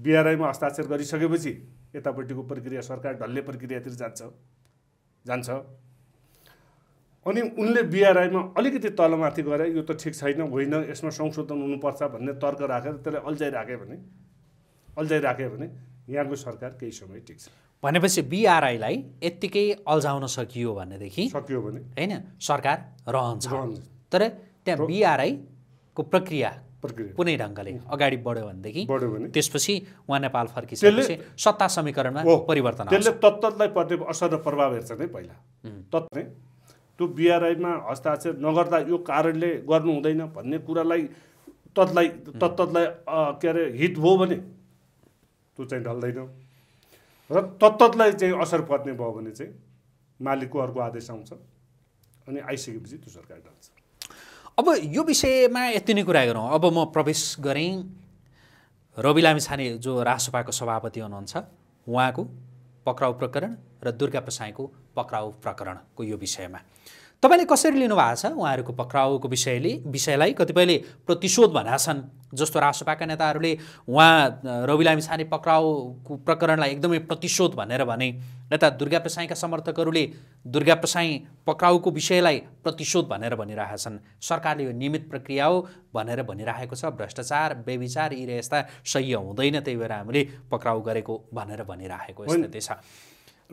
बीआरआईमा हस्ताक्षर गरिसकेपछि यतापट्टिको प्रक्रिया सरकार ढल्ले प्रक्रियातिर जान्छ अनि उनले बीआरआईमा अलिकति तलमाथि गरे यो त ठीक छैन होइन यसमा संशोधन हुनुपर्छ भन्ने तर्क राखेर त्यसले अल्झाइराखे भने यहाँको सरकार केही समय टिक्छ भनेपछि बीआरआईलाई यतिकै अल्झाउन सकियो भनेदेखि सकियो भने हैन सरकार रहन्छ तर त्यहाँ बीआरआईको प्रक्रिया कुनै ढंगले अगाडि बढ्यो भनेदेखि त्यसपछि उहाँ नेपाल फर्किसकेपछि सत्ता समीकरणमा परिवर्तन आउँछ त्यसले तत्त्वलाई पर्ने असर र प्रभाव हेर्छ नै पहिला तत्त्व त्यो बीआरआईमा हस्ताक्षर नगर्दा यो कारणले गर्नु हुँदैन भन्ने कुरालाई तत्त्वलाई के अरे हित भयो भने त्यो चाहिँ ढल्दैन र तत्त्वलाई चाहिँ असर पर्ने भयो भने चाहिँ मालिकको अर्को आदेश आउँछ अनि आइसकेपछि त्यो सरकार ढल्छ अब यो विषयमा यति नै कुरा गरौँ अब म प्रवेश गरेँ रवि लामिछाने जो राष्ट्रसभाको सभापति हुनुहुन्छ उहाँको पक्राउ प्रकरण र दुर्गा प्रसाईको पक्राउ प्रकरणको यो विषयमा तपाईले कसरी लिनु भएको छ उहाँहरुको पक्राउको विषयलाई कतिपयले प्रतिशोध भन्छन् जस्तो राष्ट्रसभाका नेताहरूले उहाँ रवि लामिछाने पक्राउको प्रकरणलाई एकदमै प्रतिशोध भनेर भने यता दुर्गा प्रसाईका समर्थकहरूले दुर्गा प्रसाई पक्राउको विषयलाई प्रतिशोध भनेर भनिरहेका छन् सरकारले यो नियमित प्रक्रिया हो भनेर भनिरहेको छ भ्रष्टाचार बेविचार यी यस्ता सही हुँदैन त्यही भएर हामीले पक्राउ गरेको भनेर भनिरहेको स्थिति छ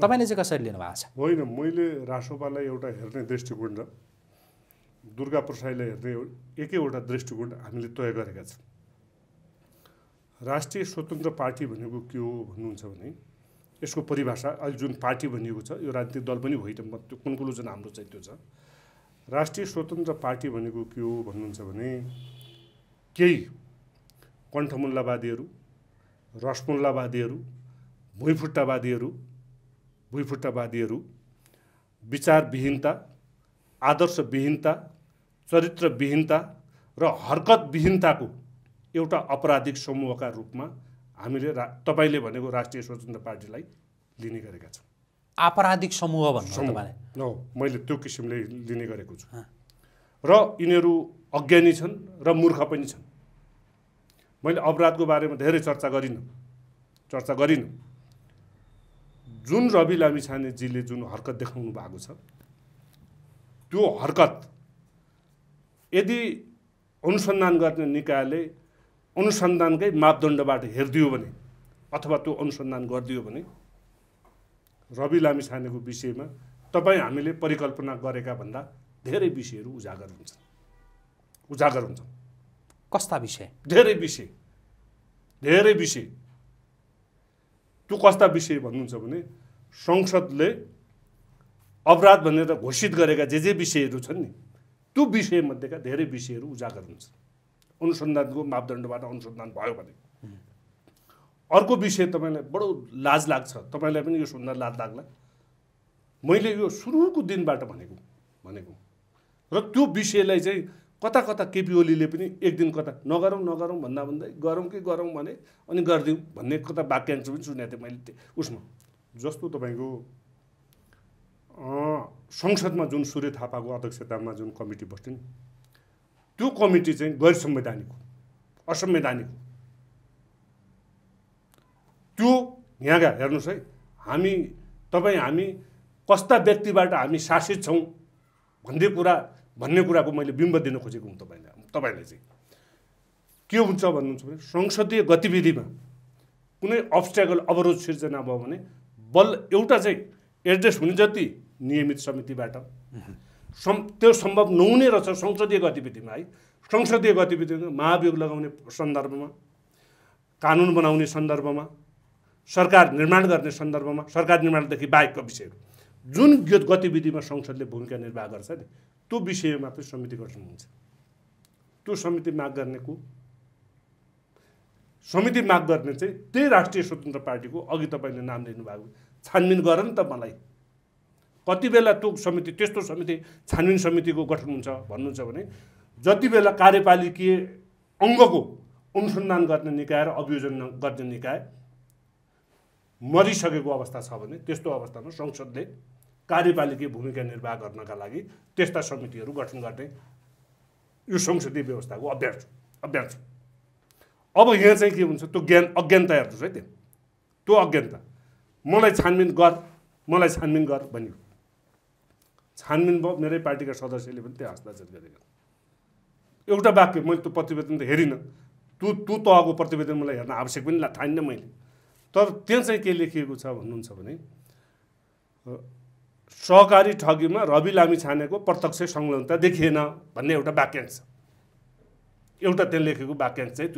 तपाईले चाहिँ कसरी लिनु भएको छ होइन मैले राष्ट्रसभालाई एउटा हेर्ने दृष्टिकोण र दुर्गा प्रसाईलाई हेर्ने एकैवटा दृष्टिकोण हामीले तय गरेका छौं राष्ट्रिय स्वतन्त्र पार्टी भनेको के हो भन्नुहुन्छ भने यसको परिभाषा अहिले जुन पार्टी भनिएको छ यो राजनीतिक दल पनि होइन त्यो कन्क्लुजन हाम्रो चाहिँ त्यो छ राष्ट्रिय स्वतन्त्र पार्टी भनेको के हो भन्नुहुन्छ भने केही कण्ठमुल्लावादीहरू रसमुल्लावादीहरू भुइँफुट्टावादीहरू विचार विहीनता, आदर्श विहीनता, चरित्र विहीनता र हरकत विहीनताको एउटा अपराधिक समूहका रूपमा हामीले तपाईले भनेको राष्ट्रिय स्वतन्त्र पार्टीलाई लिने गरेका छौं। आपराधिक समूह भन्नु तपाईले? नो, मैले त्यो किसिमले लिने गरेको छु। र यिनीहरू अज्ञानी छन् र मूर्ख पनि छन्। मैले अपराधको बारेमा धेरै चर्चा गरिन। जुन रवि लामिछाने जीले जुन हरकत देखाउनु भएको छ त्यो हरकत यदि अनुसन्धान गर्ने निकायले अनुसन्धानकै मापदण्डबाट हेर्दियो भने अथवा त्यो अनुसन्धान गर्दियो भने रवि लामिछानेको विषयमा तपाई हामीले परिकल्पना गरेका भन्दा धेरै विषयहरू उजागर हुन्छन्। कस्ता विषय? धेरै विषय। त्यो कस्ता विषय भन्नुहुन्छ भने संसदले अपराध भनेर घोषित गरेका जे विषयहरू छन् नि त्यो विषय मध्येका धेरै विषयहरू उजागर हुन्छन् अनुसन्धानको मापदण्डबाट अनुसन्धान भयो भने। अर्को विषय तपाईलाई बडो लाज लाग्छ, तपाईलाई पनि यो सुन्न लाज लाग्ला, मैले यो सुरुको दिनबाट भनेको र त्यो विषयलाई चाहिँ कता केपी ओलीले पनि एक दिन कता नगरौं भन्दै गरौं भने अनि गर्दियौ भन्ने कता वाक्यांश पनि सुनेको थिए मैले। उसमा जस्तो तपाईको संसदमा जुन सूर्य थापाको अध्यक्षतामा जुन कमिटी बस्थे नि त्यो कमिटी चाहिँ गैर संवैधानिकको असंवैधानिकको त्यो यहाँगा हेर्नुस् है, हामी कस्ता व्यक्तिबाट हामी शासित छौं भन्ने कुराको मैले बिम्ब दिन खोजेको हुँ। तपाईलाई चाहिँ के हुन्छ भन्नुहुन्छ भने संसदीय गतिविधिमा कुनै अब्स्ट्याकल अवरोध सिर्जना भयो भने बल एउटा चाहिँ एड्रेस हुने जति नियमित समितिबाट त्यो सम्भव नहुने रहेछ संसदीय गतिविधिमा है। संसदीय गतिविधिमा महाभियोग लगाउने सन्दर्भमा, कानुन बनाउने सन्दर्भमा, सरकार निर्माण गर्ने सन्दर्भमा, सरकार निर्माणदेखि बाहेकका विषयहरू जुन गतिविधिमा संसदले भूमिका निर्वाह गर्छ नि त्यो विषयमा पनि समिति गठन हुन्छ। त्यो समिति माग गर्ने चाहिँ त्यही राष्ट्रिय स्वतन्त्र पार्टीको अघि तपाईले नाम लिनुभएको छानबिन गर नि त मलाई। कति बेला त्यो समिति त्यस्तो समिति छानबिन समितिको गठन हुन्छ भन्नुहुन्छ भने जति बेला कार्यपालिकीय अंगको अनुसन्धान गर्ने निकाय र अभियोजन गर्ने निकाय मरिसकेको अवस्था छ भने त्यस्तो अवस्थामा संसदले कार्यपालिकीय भूमिका निर्वाह गर्नका लागि त्यस्ता समितिहरू गठन गर्ने यो संसदीय व्यवस्थाको अभ्यास। अब यहाँ चाहिँ के हुन्छ त्यो ज्ञान अज्ञानता हेर्नुस् है। त्यो अज्ञानता मलाई छानबिन गर भन्यो। छानबिन भयो, मेरै पार्टीका सदस्यले पनि त्यहाँ हस्ताक्षर गरेका। एउटा वाक्य मैले त्यो प्रतिवेदन त हेरिनँ, त्यो तहको प्रतिवेदन मलाई हेर्न आवश्यक पनि ठानिनँ मैले। तर त्यहाँ चाहिँ के लेखिएको छ भन्नुहुन्छ भने सहकारी ठगीमा रवि लामिछानेको प्रत्यक्ष संलग्नता देखिएन भन्ने एउटा वाक्यांश, एउटा त्यहाँ लेखेको वाक्यांश चाहिँ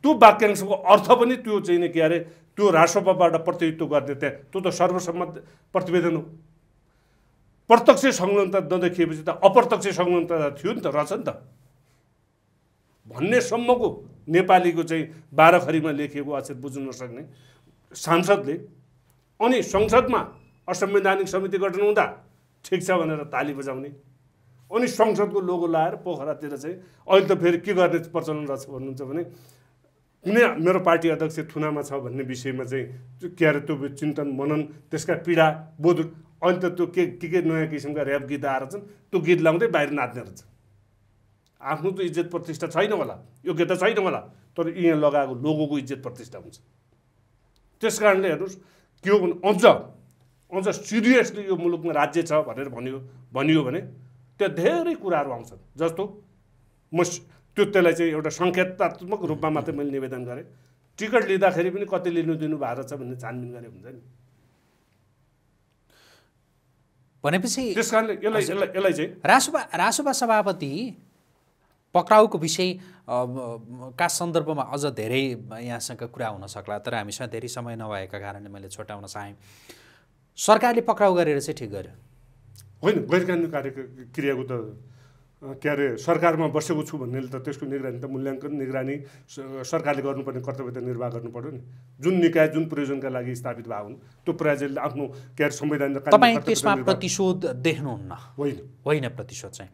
त्यो वाक्यांशको अर्थ पनि त्यो चाहिँ नि के अरे त्यो राष्ट्रपतिबाट प्रतिनिधित्व गर्ने त्यो त सर्वसम्मत प्रतिवेदन हो। प्रत्यक्ष संलग्नता नदेखिएपछि त अप्रत्यक्ष संलग्नता थियो नि त, रहेछ नि त भन्ने सम्मको नेपालीको चाहिँ बाह्रखरीमा लेखिएको अक्षर बुझ्न नसक्ने सांसदले अनि संसदमा असंवैधानिक समिति गठन हुँदा ठीक छ भनेर ताली बजाउने अनि संसदको लोगो लाएर पोखरातिर चाहिँ अहिले त फेरि के गर्ने प्रचलन रहेछ भन्नुहुन्छ भने कुनै मेरो पार्टी अध्यक्ष थुनामा छ भन्ने विषयमा चाहिँ के अरे त्यो चिन्तन मनन त्यसका पीडा बोध अहिले त त्यो के नयाँ किसिमका ऱ्याप गीत आएर छन् त्यो गीत लाउँदै बाहिर नाच्ने रहेछ। आफ्नो त इज्जत प्रतिष्ठा छैन होला, योग्यता छैन होला, तर यहाँ लगाएको लोगोको इज्जत प्रतिष्ठा हुन्छ। त्यसकारणले हेर्नुस् के हो भने अझ सिरियसली यो मुलुकमा राज्य छ भनेर भनियो भने त्यहाँ धेरै कुराहरू आउँछन्। जस्तो म त्यो त्यसलाई चाहिँ एउटा संकेतात्मक रूपमा मात्रै मैले निवेदन गरेँ। टिकट लिँदाखेरि पनि कति लिनु दिनु भएको छ भन्ने छानबिन गरे हुन्छ नि भनेपछि। त्यसकारणले यसलाई चाहिँ राजसभा सभापति पक्राउको विषय का सन्दर्भमा अझ धेरै यहाँसँग कुरा हुन सक्ला, तर हामीसँग धेरै समय नभएका कारणले मैले छोटाउन चाहेँ। सरकारले पक्राउ गरेर चाहिँ ठीक गर्यो होइन, गैरकानुनी कार्यक्रियाको त क्यारे सरकारमा बसेको छु भन्नेले त त्यसको निगरानी त मूल्याङ्कन निगरानी सरकारले गर्नुपर्ने कर्तव्य त निर्वाह गर्नुपर्यो नि जुन निकाय जुन प्रयोजनका लागि स्थापित भए हुन् त्यो प्रयोजनले आफ्नो क्यारे संवैधानिक कर्तव्य तपाईं त्यसमा प्रतिशोध देख्नुहुन्न होइन होइन प्रतिशोध चाहिँ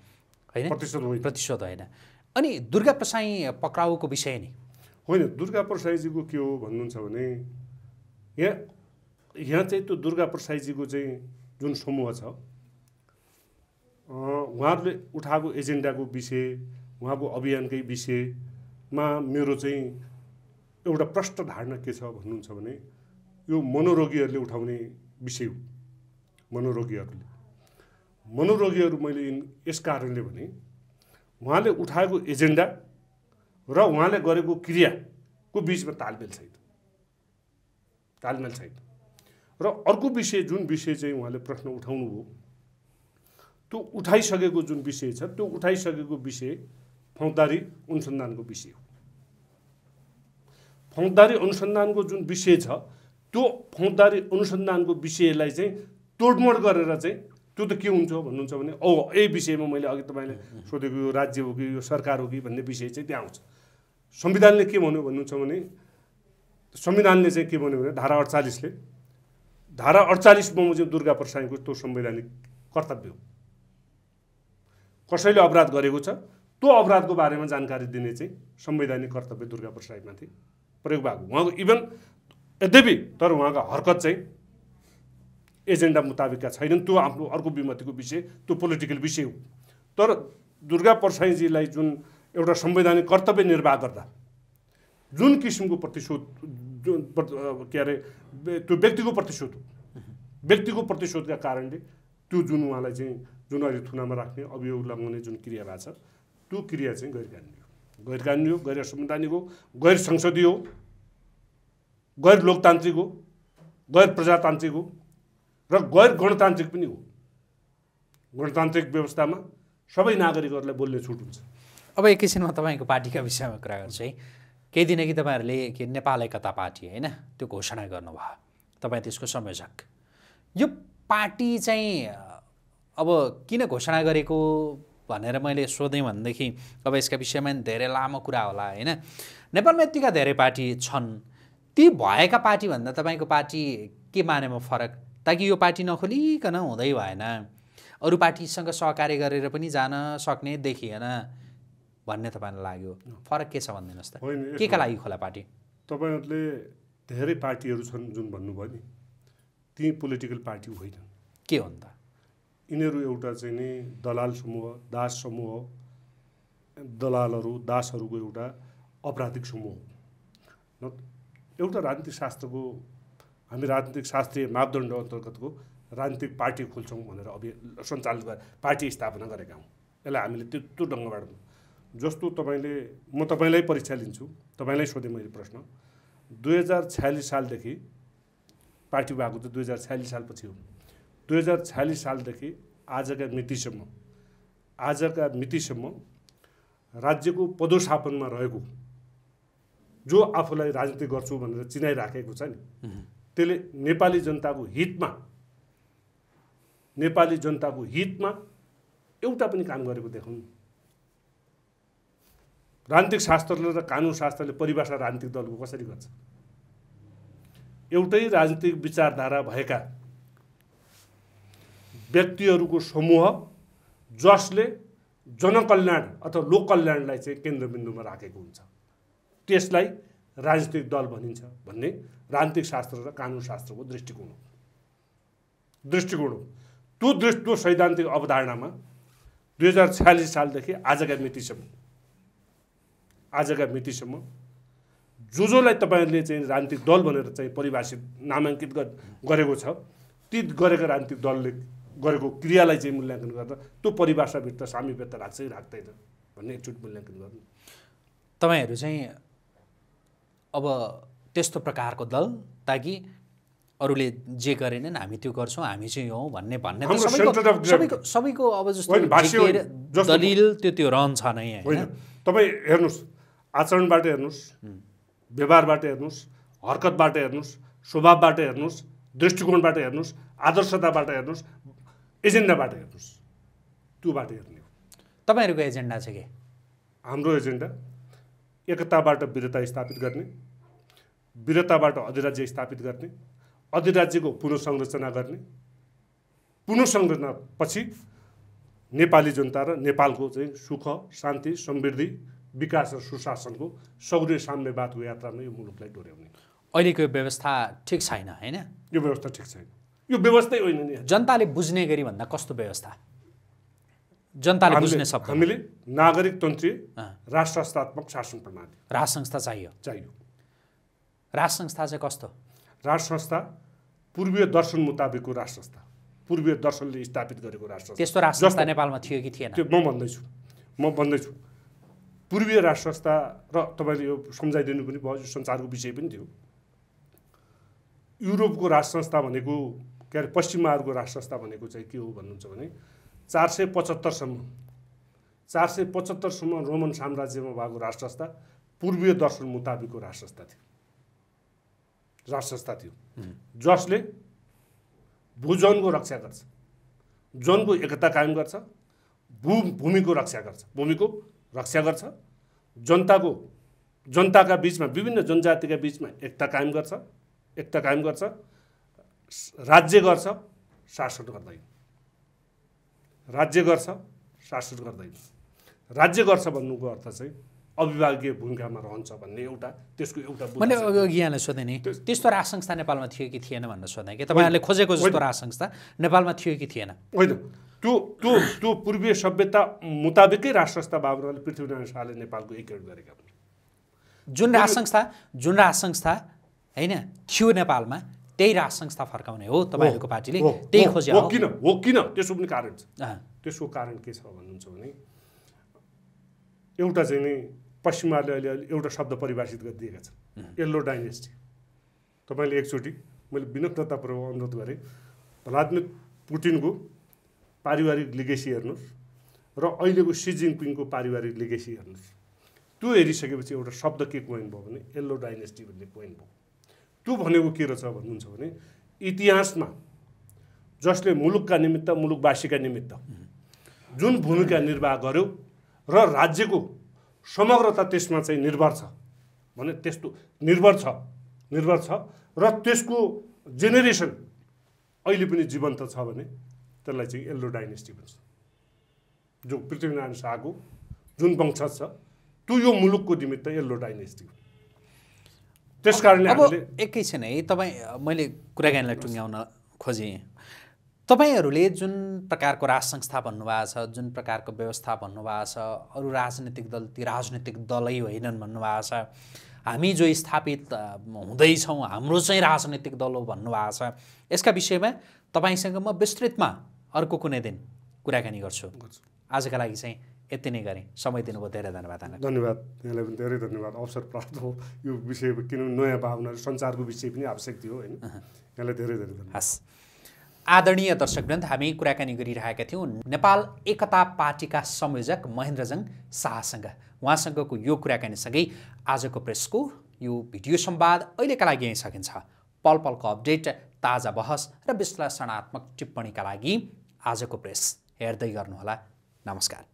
हैन प्रतिशोध हैन अनि दुर्गा प्रसाई पक्राउको विषय नि होइन दुर्गा प्रसाईजीको के हो भन्नुहुन्छ भने यहाँ चाहिँ त्यो दुर्गा प्रसाईजीको चाहिँ जुन समूह छ उहाँहरुले उठाएको एजेन्डाको विषय उहाँको अभियानकै विषयमा मेरो चाहिँ एउटा प्रष्ट धारणा के छ भन्नुहुन्छ भने यो मनोरोगीहरुले उठाउने विषय हो मनोरोगीहरु मैले यस कारणले भने उहाँले उठाएको एजेन्डा र उहाँले गरेको क्रियाको बीचमा तालमेल छैन र अर्को विषय जुन विषय चाहिँ उहाँले प्रश्न उठाउनु हो त्यो उठाइसकेको जुन विषय छ त्यो उठाइसकेको विषय फौजदारी अनुसन्धानको विषय हो फौजदारी अनुसन्धानको जुन विषय छ त्यो फौजदारी अनुसन्धानको विषयलाई चाहिँ तोडमोड गरेर चाहिँ त्यो त के हुन्छ भन्नुहुन्छ भने यही विषयमा मैले अघि तपाईले सोधेको यो राज्य हो कि यो सरकार हो कि भन्ने विषय चाहिँ त्यहाँ आउँछ संविधानले के भन्यो भन्नुहुन्छ भने संविधानले चाहिँ के भन्यो भने धारा 48 मा चाहिँ दुर्गा प्रसाईको त्यो संवैधानिक कर्तव्य हो कसैले अपराध गरेको छ त्यो अपराधको बारेमा जानकारी दिने चाहिँ संवैधानिक कर्तव्य दुर्गा प्रसाईमाथि प्रयोग भएको उहाँको इभन यद्यपि तर उहाँको हरकत चाहिँ एजेन्डा मुताबिकका छैनन् त्यो आफ्नो अर्को विमतिको विषय त्यो पोलिटिकल विषय हो तर दुर्गा प्रसाईजीलाई जुन एउटा संवैधानिक कर्तव्य निर्वाह गर्दा जुन किसिमको प्रतिशोध के अरे त्यो व्यक्तिको प्रतिशोधका कारणले त्यो जुन उहाँलाई चाहिँ जुन अहिले थुनामा राख्ने अभियोग लगाउने जुन क्रिया भएको छ त्यो क्रिया चाहिँ गैरकानुनी हो गैर संवैधानिक हो गैर संसदीय हो गैर लोकतान्त्रिक हो गैर प्रजातान्त्रिक हो र गैर गणतान्त्रिक पनि हो गणतान्त्रिक व्यवस्थामा सबै नागरिकहरूलाई बोल्ने छुट हुन्छ अब एकैछिनमा तपाईको पार्टीका विषयमा कुरा गर्छु है केही दिन अघि तपाईहरुले के नेपाल एकता पार्टी हैन त्यो घोषणा गर्नुभयो तपाई त्यसको संयोजक यो पार्टी चाहिँ अब किन घोषणा गरेको भनेर मैले सोधेँ भनेदेखि अब यसका विषयमा धेरै लामो कुरा होला हैन नेपालमा यतिका धेरै पार्टी छन् ती भएका पार्टी भन्दा तपाईको पार्टी के मानेमा फरक ताकि यो पार्टी नखोलिकन हुँदै भएन अरु पार्टीसँग सहकार्य गरेर पनि जान सक्ने देखिएन भन्ने तपाईलाई लाग्यो फरक के छ भन्दिनुस् त केका लागि खोला पार्टी तपाईहरुले धेरै पार्टीहरु छन् जुन भन्नुभयो नि ती पोलिटिकल पार्टी होइन के हो त इनेरु एउटा चाहिँ नि दलाल समूह दास समूह दलालहरु दासहरुको एउटा अपराधिक समूह हो एउटा राजनीतिक शास्त्रको हामी राजनीतिक शास्त्रीय मापदण्ड अन्तर्गतको राजनीतिक पार्टी खोल्छौं भनेर सञ्चालित पार्टी स्थापना गरेका हौं यसलाई हामीले त्यो ढंगबाट जस्तो तपाईले म तपाईलाई परीक्षा लिन्छु तपाईलाई सोधे मैले प्रश्न 2046 सालदेखि पार्टी भएको त 2046 सालपछि हो 2046 सालदेखि आजका मितिसम्म राज्यको पदोशासनमा रहेको जो आफूलाई राजनीति गर्छु भनेर चिनाइराखेको छ नि त्यसले नेपाली जनताको हितमा एउटा पनि काम गरेको देख्नु राजनीतिक शास्त्रले र कानून शास्त्रले परिभाषा राजनीतिक दलको कसरी गर्छ एउटै राजनीतिक विचारधारा भएका व्यक्तिहरुको समूह जसले जनकल्याण अथवा लोककल्याणलाई चाहिँ केन्द्रबिन्दुमा राखेको हुन्छ त्यसलाई राजनीतिक दल भनिन्छ भन्ने राजनीतिक शास्त्र र कानून शास्त्रको दृष्टिकोण हो त्यो सैद्धान्तिक अवधारणामा 2046 सालदेखि आजका मितिसम्म जोलाई तपाईहरुले चाहिँ राजनीतिक दल भनेर चाहिँ परिभाषित नामाङ्कित गरेको छ ती गरेका राजनीतिक दलले गरेको क्रियालाई चाहिँ मूल्याङ्कन गर्दा त्यो परिभाषाभित्र साम्यता राख्दैन भन्ने एकचोटि मूल्याङ्कन गर्नु तपाईहरु चाहिँ अब त्यस्तो प्रकारको दल ताकि अरूले जे गरेनन् हामी त्यो गर्छौं हामी चाहिँ हौं भन्ने सबैको अब जस्तो दलील त्यो रहन्छ नै हैन तपाई हेर्नुस् आचरणबाट हेर्नुस् व्यवहारबाट हेर्नुस् हरकतबाट हेर्नुस् स्वभावबाट हेर्नुस् दृष्टिकोणबाट हेर्नुस् आदर्शताबाट हेर्नुस् एजेन्डाबाट हेर्नुस् त्यो बाट हेर्ने हो तपाईहरुको एजेन्डा छ के? हाम्रो एजेन्डा एकताबाट विरता स्थापित गर्ने, विरताबाट अधिराज्य स्थापित गर्ने, अधिराज्यको पुनर्संरचना गर्ने, पुनर्संरचना पछि नेपाली जनता र नेपालको चाहिँ सुख, शान्ति, समृद्धि, विकास र सुशासनको सौर्य साम्यवादको यात्रामा यो मुलुकलाई डोर्याउने। अहिलेको व्यवस्था ठीक छैन हैन? यो व्यवस्था ठीक छैन, यो व्यवस्था होइन नि। जनताले बुझ्ने गरी भन्दा कस्तो व्यवस्था? जनताले बुझ्ने शब्द हामीले नागरिक तन्त्रीय राष्ट्रसंस्थात्मक शासन प्रणाली, राष्ट्र संस्था चाहियो। चाहियो राष्ट्र संस्था चाहिँ कस्तो? राष्ट्र संस्था पूर्वीय दर्शन मुताबिकको राष्ट्र संस्था, पूर्वीय दर्शनले स्थापित गरेको राष्ट्र। त्यस्तो राष्ट्र संस्था नेपालमा थियो कि थिएन? त्यो म भन्दै छु पूर्वीय राष्ट्र संस्था र तपाईले यो समझाइदिनु पनि भयो, यो संसारको विषय पनि थियो। युरोपको राष्ट्र संस्था भनेको के अरे पश्चिमाहरूको राष्ट्र संस्था भनेको चाहिँ के हो भन्नुहुन्छ भने 475 सम्म रोमन साम्राज्यमा भएको राष्ट्र संस्था पूर्वीय दर्शन मुताबिकको राष्ट्र संस्था थियो जसले भूजनको रक्षा गर्छ, जनको एकता कायम गर्छ, भूमिको रक्षा गर्छ, जनताका बीचमा विभिन्न जनजातिका बीचमा एकता कायम गर्छ, राज्य गर्छ शासन गर्दैन। राज्य गर्छ भन्नुको अर्थ चाहिँ अभिभावकीय भूमिकामा रहन्छ भन्ने एउटा त्यसको एउटा बुझ। मैले अघि यहाँलाई सोधेँ नि त्यस्तो राष्ट्र संस्था नेपालमा थियो कि थिएन भनेर सोधेँ कि तपाईहरुले खोजेको जस्तो राष्ट्र संस्था नेपालमा थियो कि थिएन? होइन, त्यो त्यो त्यो पूर्वीय सभ्यता मुताबिकै राष्ट्र संस्था बाबुराले पृथ्वीनारायण शाहले नेपालको एकीकरण गरेका हुन्। जुन राष्ट्र संस्था हैन थियो नेपालमा त्यही राष्ट्र संस्था फर्काउने हो तपाईहरुको पार्टीले, त्यही खोज्या हो। हो किन त्यसको पनि कारण छ। त्यसको कारण के छ भन्नुहुन्छ भने एउटा चाहिँ नि पश्चिमाले अहिले एउटा शब्द परिभाषित गरिदिएका छन्, येल्लो डाइनेस्टी। तपाईले एकचोटी मैले विनम्रतापूर्वक अनुरोध गरे भ्लादिमिर पुटिनको पारिवारिक लिगेसी हेर्नुस् र अहिलेको शी जिनपिङको पारिवारिक लिगेसी हेर्नुस्। त्यो हेरिसकेपछि एउटा शब्द के कोइन भयो भने येल्लो डाइनेस्टी भन्ने कोइन भयो। त्यो भनेको के रहेछ भन्नुहुन्छ भने इतिहासमा जसले मुलुकका निमित्त, मुलुकवासीका निमित्त जुन भूमिका निर्वाह गर्यो र राज्यको समग्रता त्यसमा चाहिँ निर्भर छ र त्यसको जेनेरेसन अहिले पनि जीवन्त छ भने त्यसलाई चाहिँ येल्लो डाइनेस्टी भन्छ। जो पृथ्वीनारायण शाहको जुन वंशज छ त्यो यो मुलुकको निमित्त येल्लो डाइनेस्टी हो। त्यसकारणले हामीले एकैछिन है मैले कुराकानीलाई टुङ्ग्याउन खोजेँ। तपाईहरुले जुन प्रकारको राष्ट्र संस्था भन्नुभएको छ, जुन प्रकारको व्यवस्था भन्नुभएको छ, अरु राजनीतिक दल ती राजनीतिक दलै होइनन् भन्नुभएको छ, हामी जो स्थापित हुँदैछौँ हाम्रो चाहिँ राजनीतिक दल हो भन्नुभएको छ। यसका विषयमा तपाईसँग म विस्तृतमा अर्को कुनै दिन कुराकानी गर्छु। आजका लागि चाहिँ यति नै गरेँ। समय दिनुभयो, धेरै धन्यवाद। यहाँलाई पनि धेरै धन्यवाद। अवसर प्राप्त हो यो विषयमा, किनभने नयाँ भावना र संचारको विषय पनि आवश्यक थियो हैन। यहाँलाई धेरै धेरै धन्यवाद। हस् आदरणीय दर्शकवृन्द, हामी कुराकानी गरिरहेका थियौं नेपाल एकता पार्टीका संयोजक महेन्द्रजङ शाहसँग। उहाँसँगको यो कुराकानीसँगै आजको प्रेसको यो भिडियो संवाद अहिलेका लागि यही सकिन्छ। पलको अपडेट, ताजा बहस र विश्लेषणात्मक टिप्पणीका लागि आजको प्रेस हेर्दै गर्नुहोला। नमस्कार।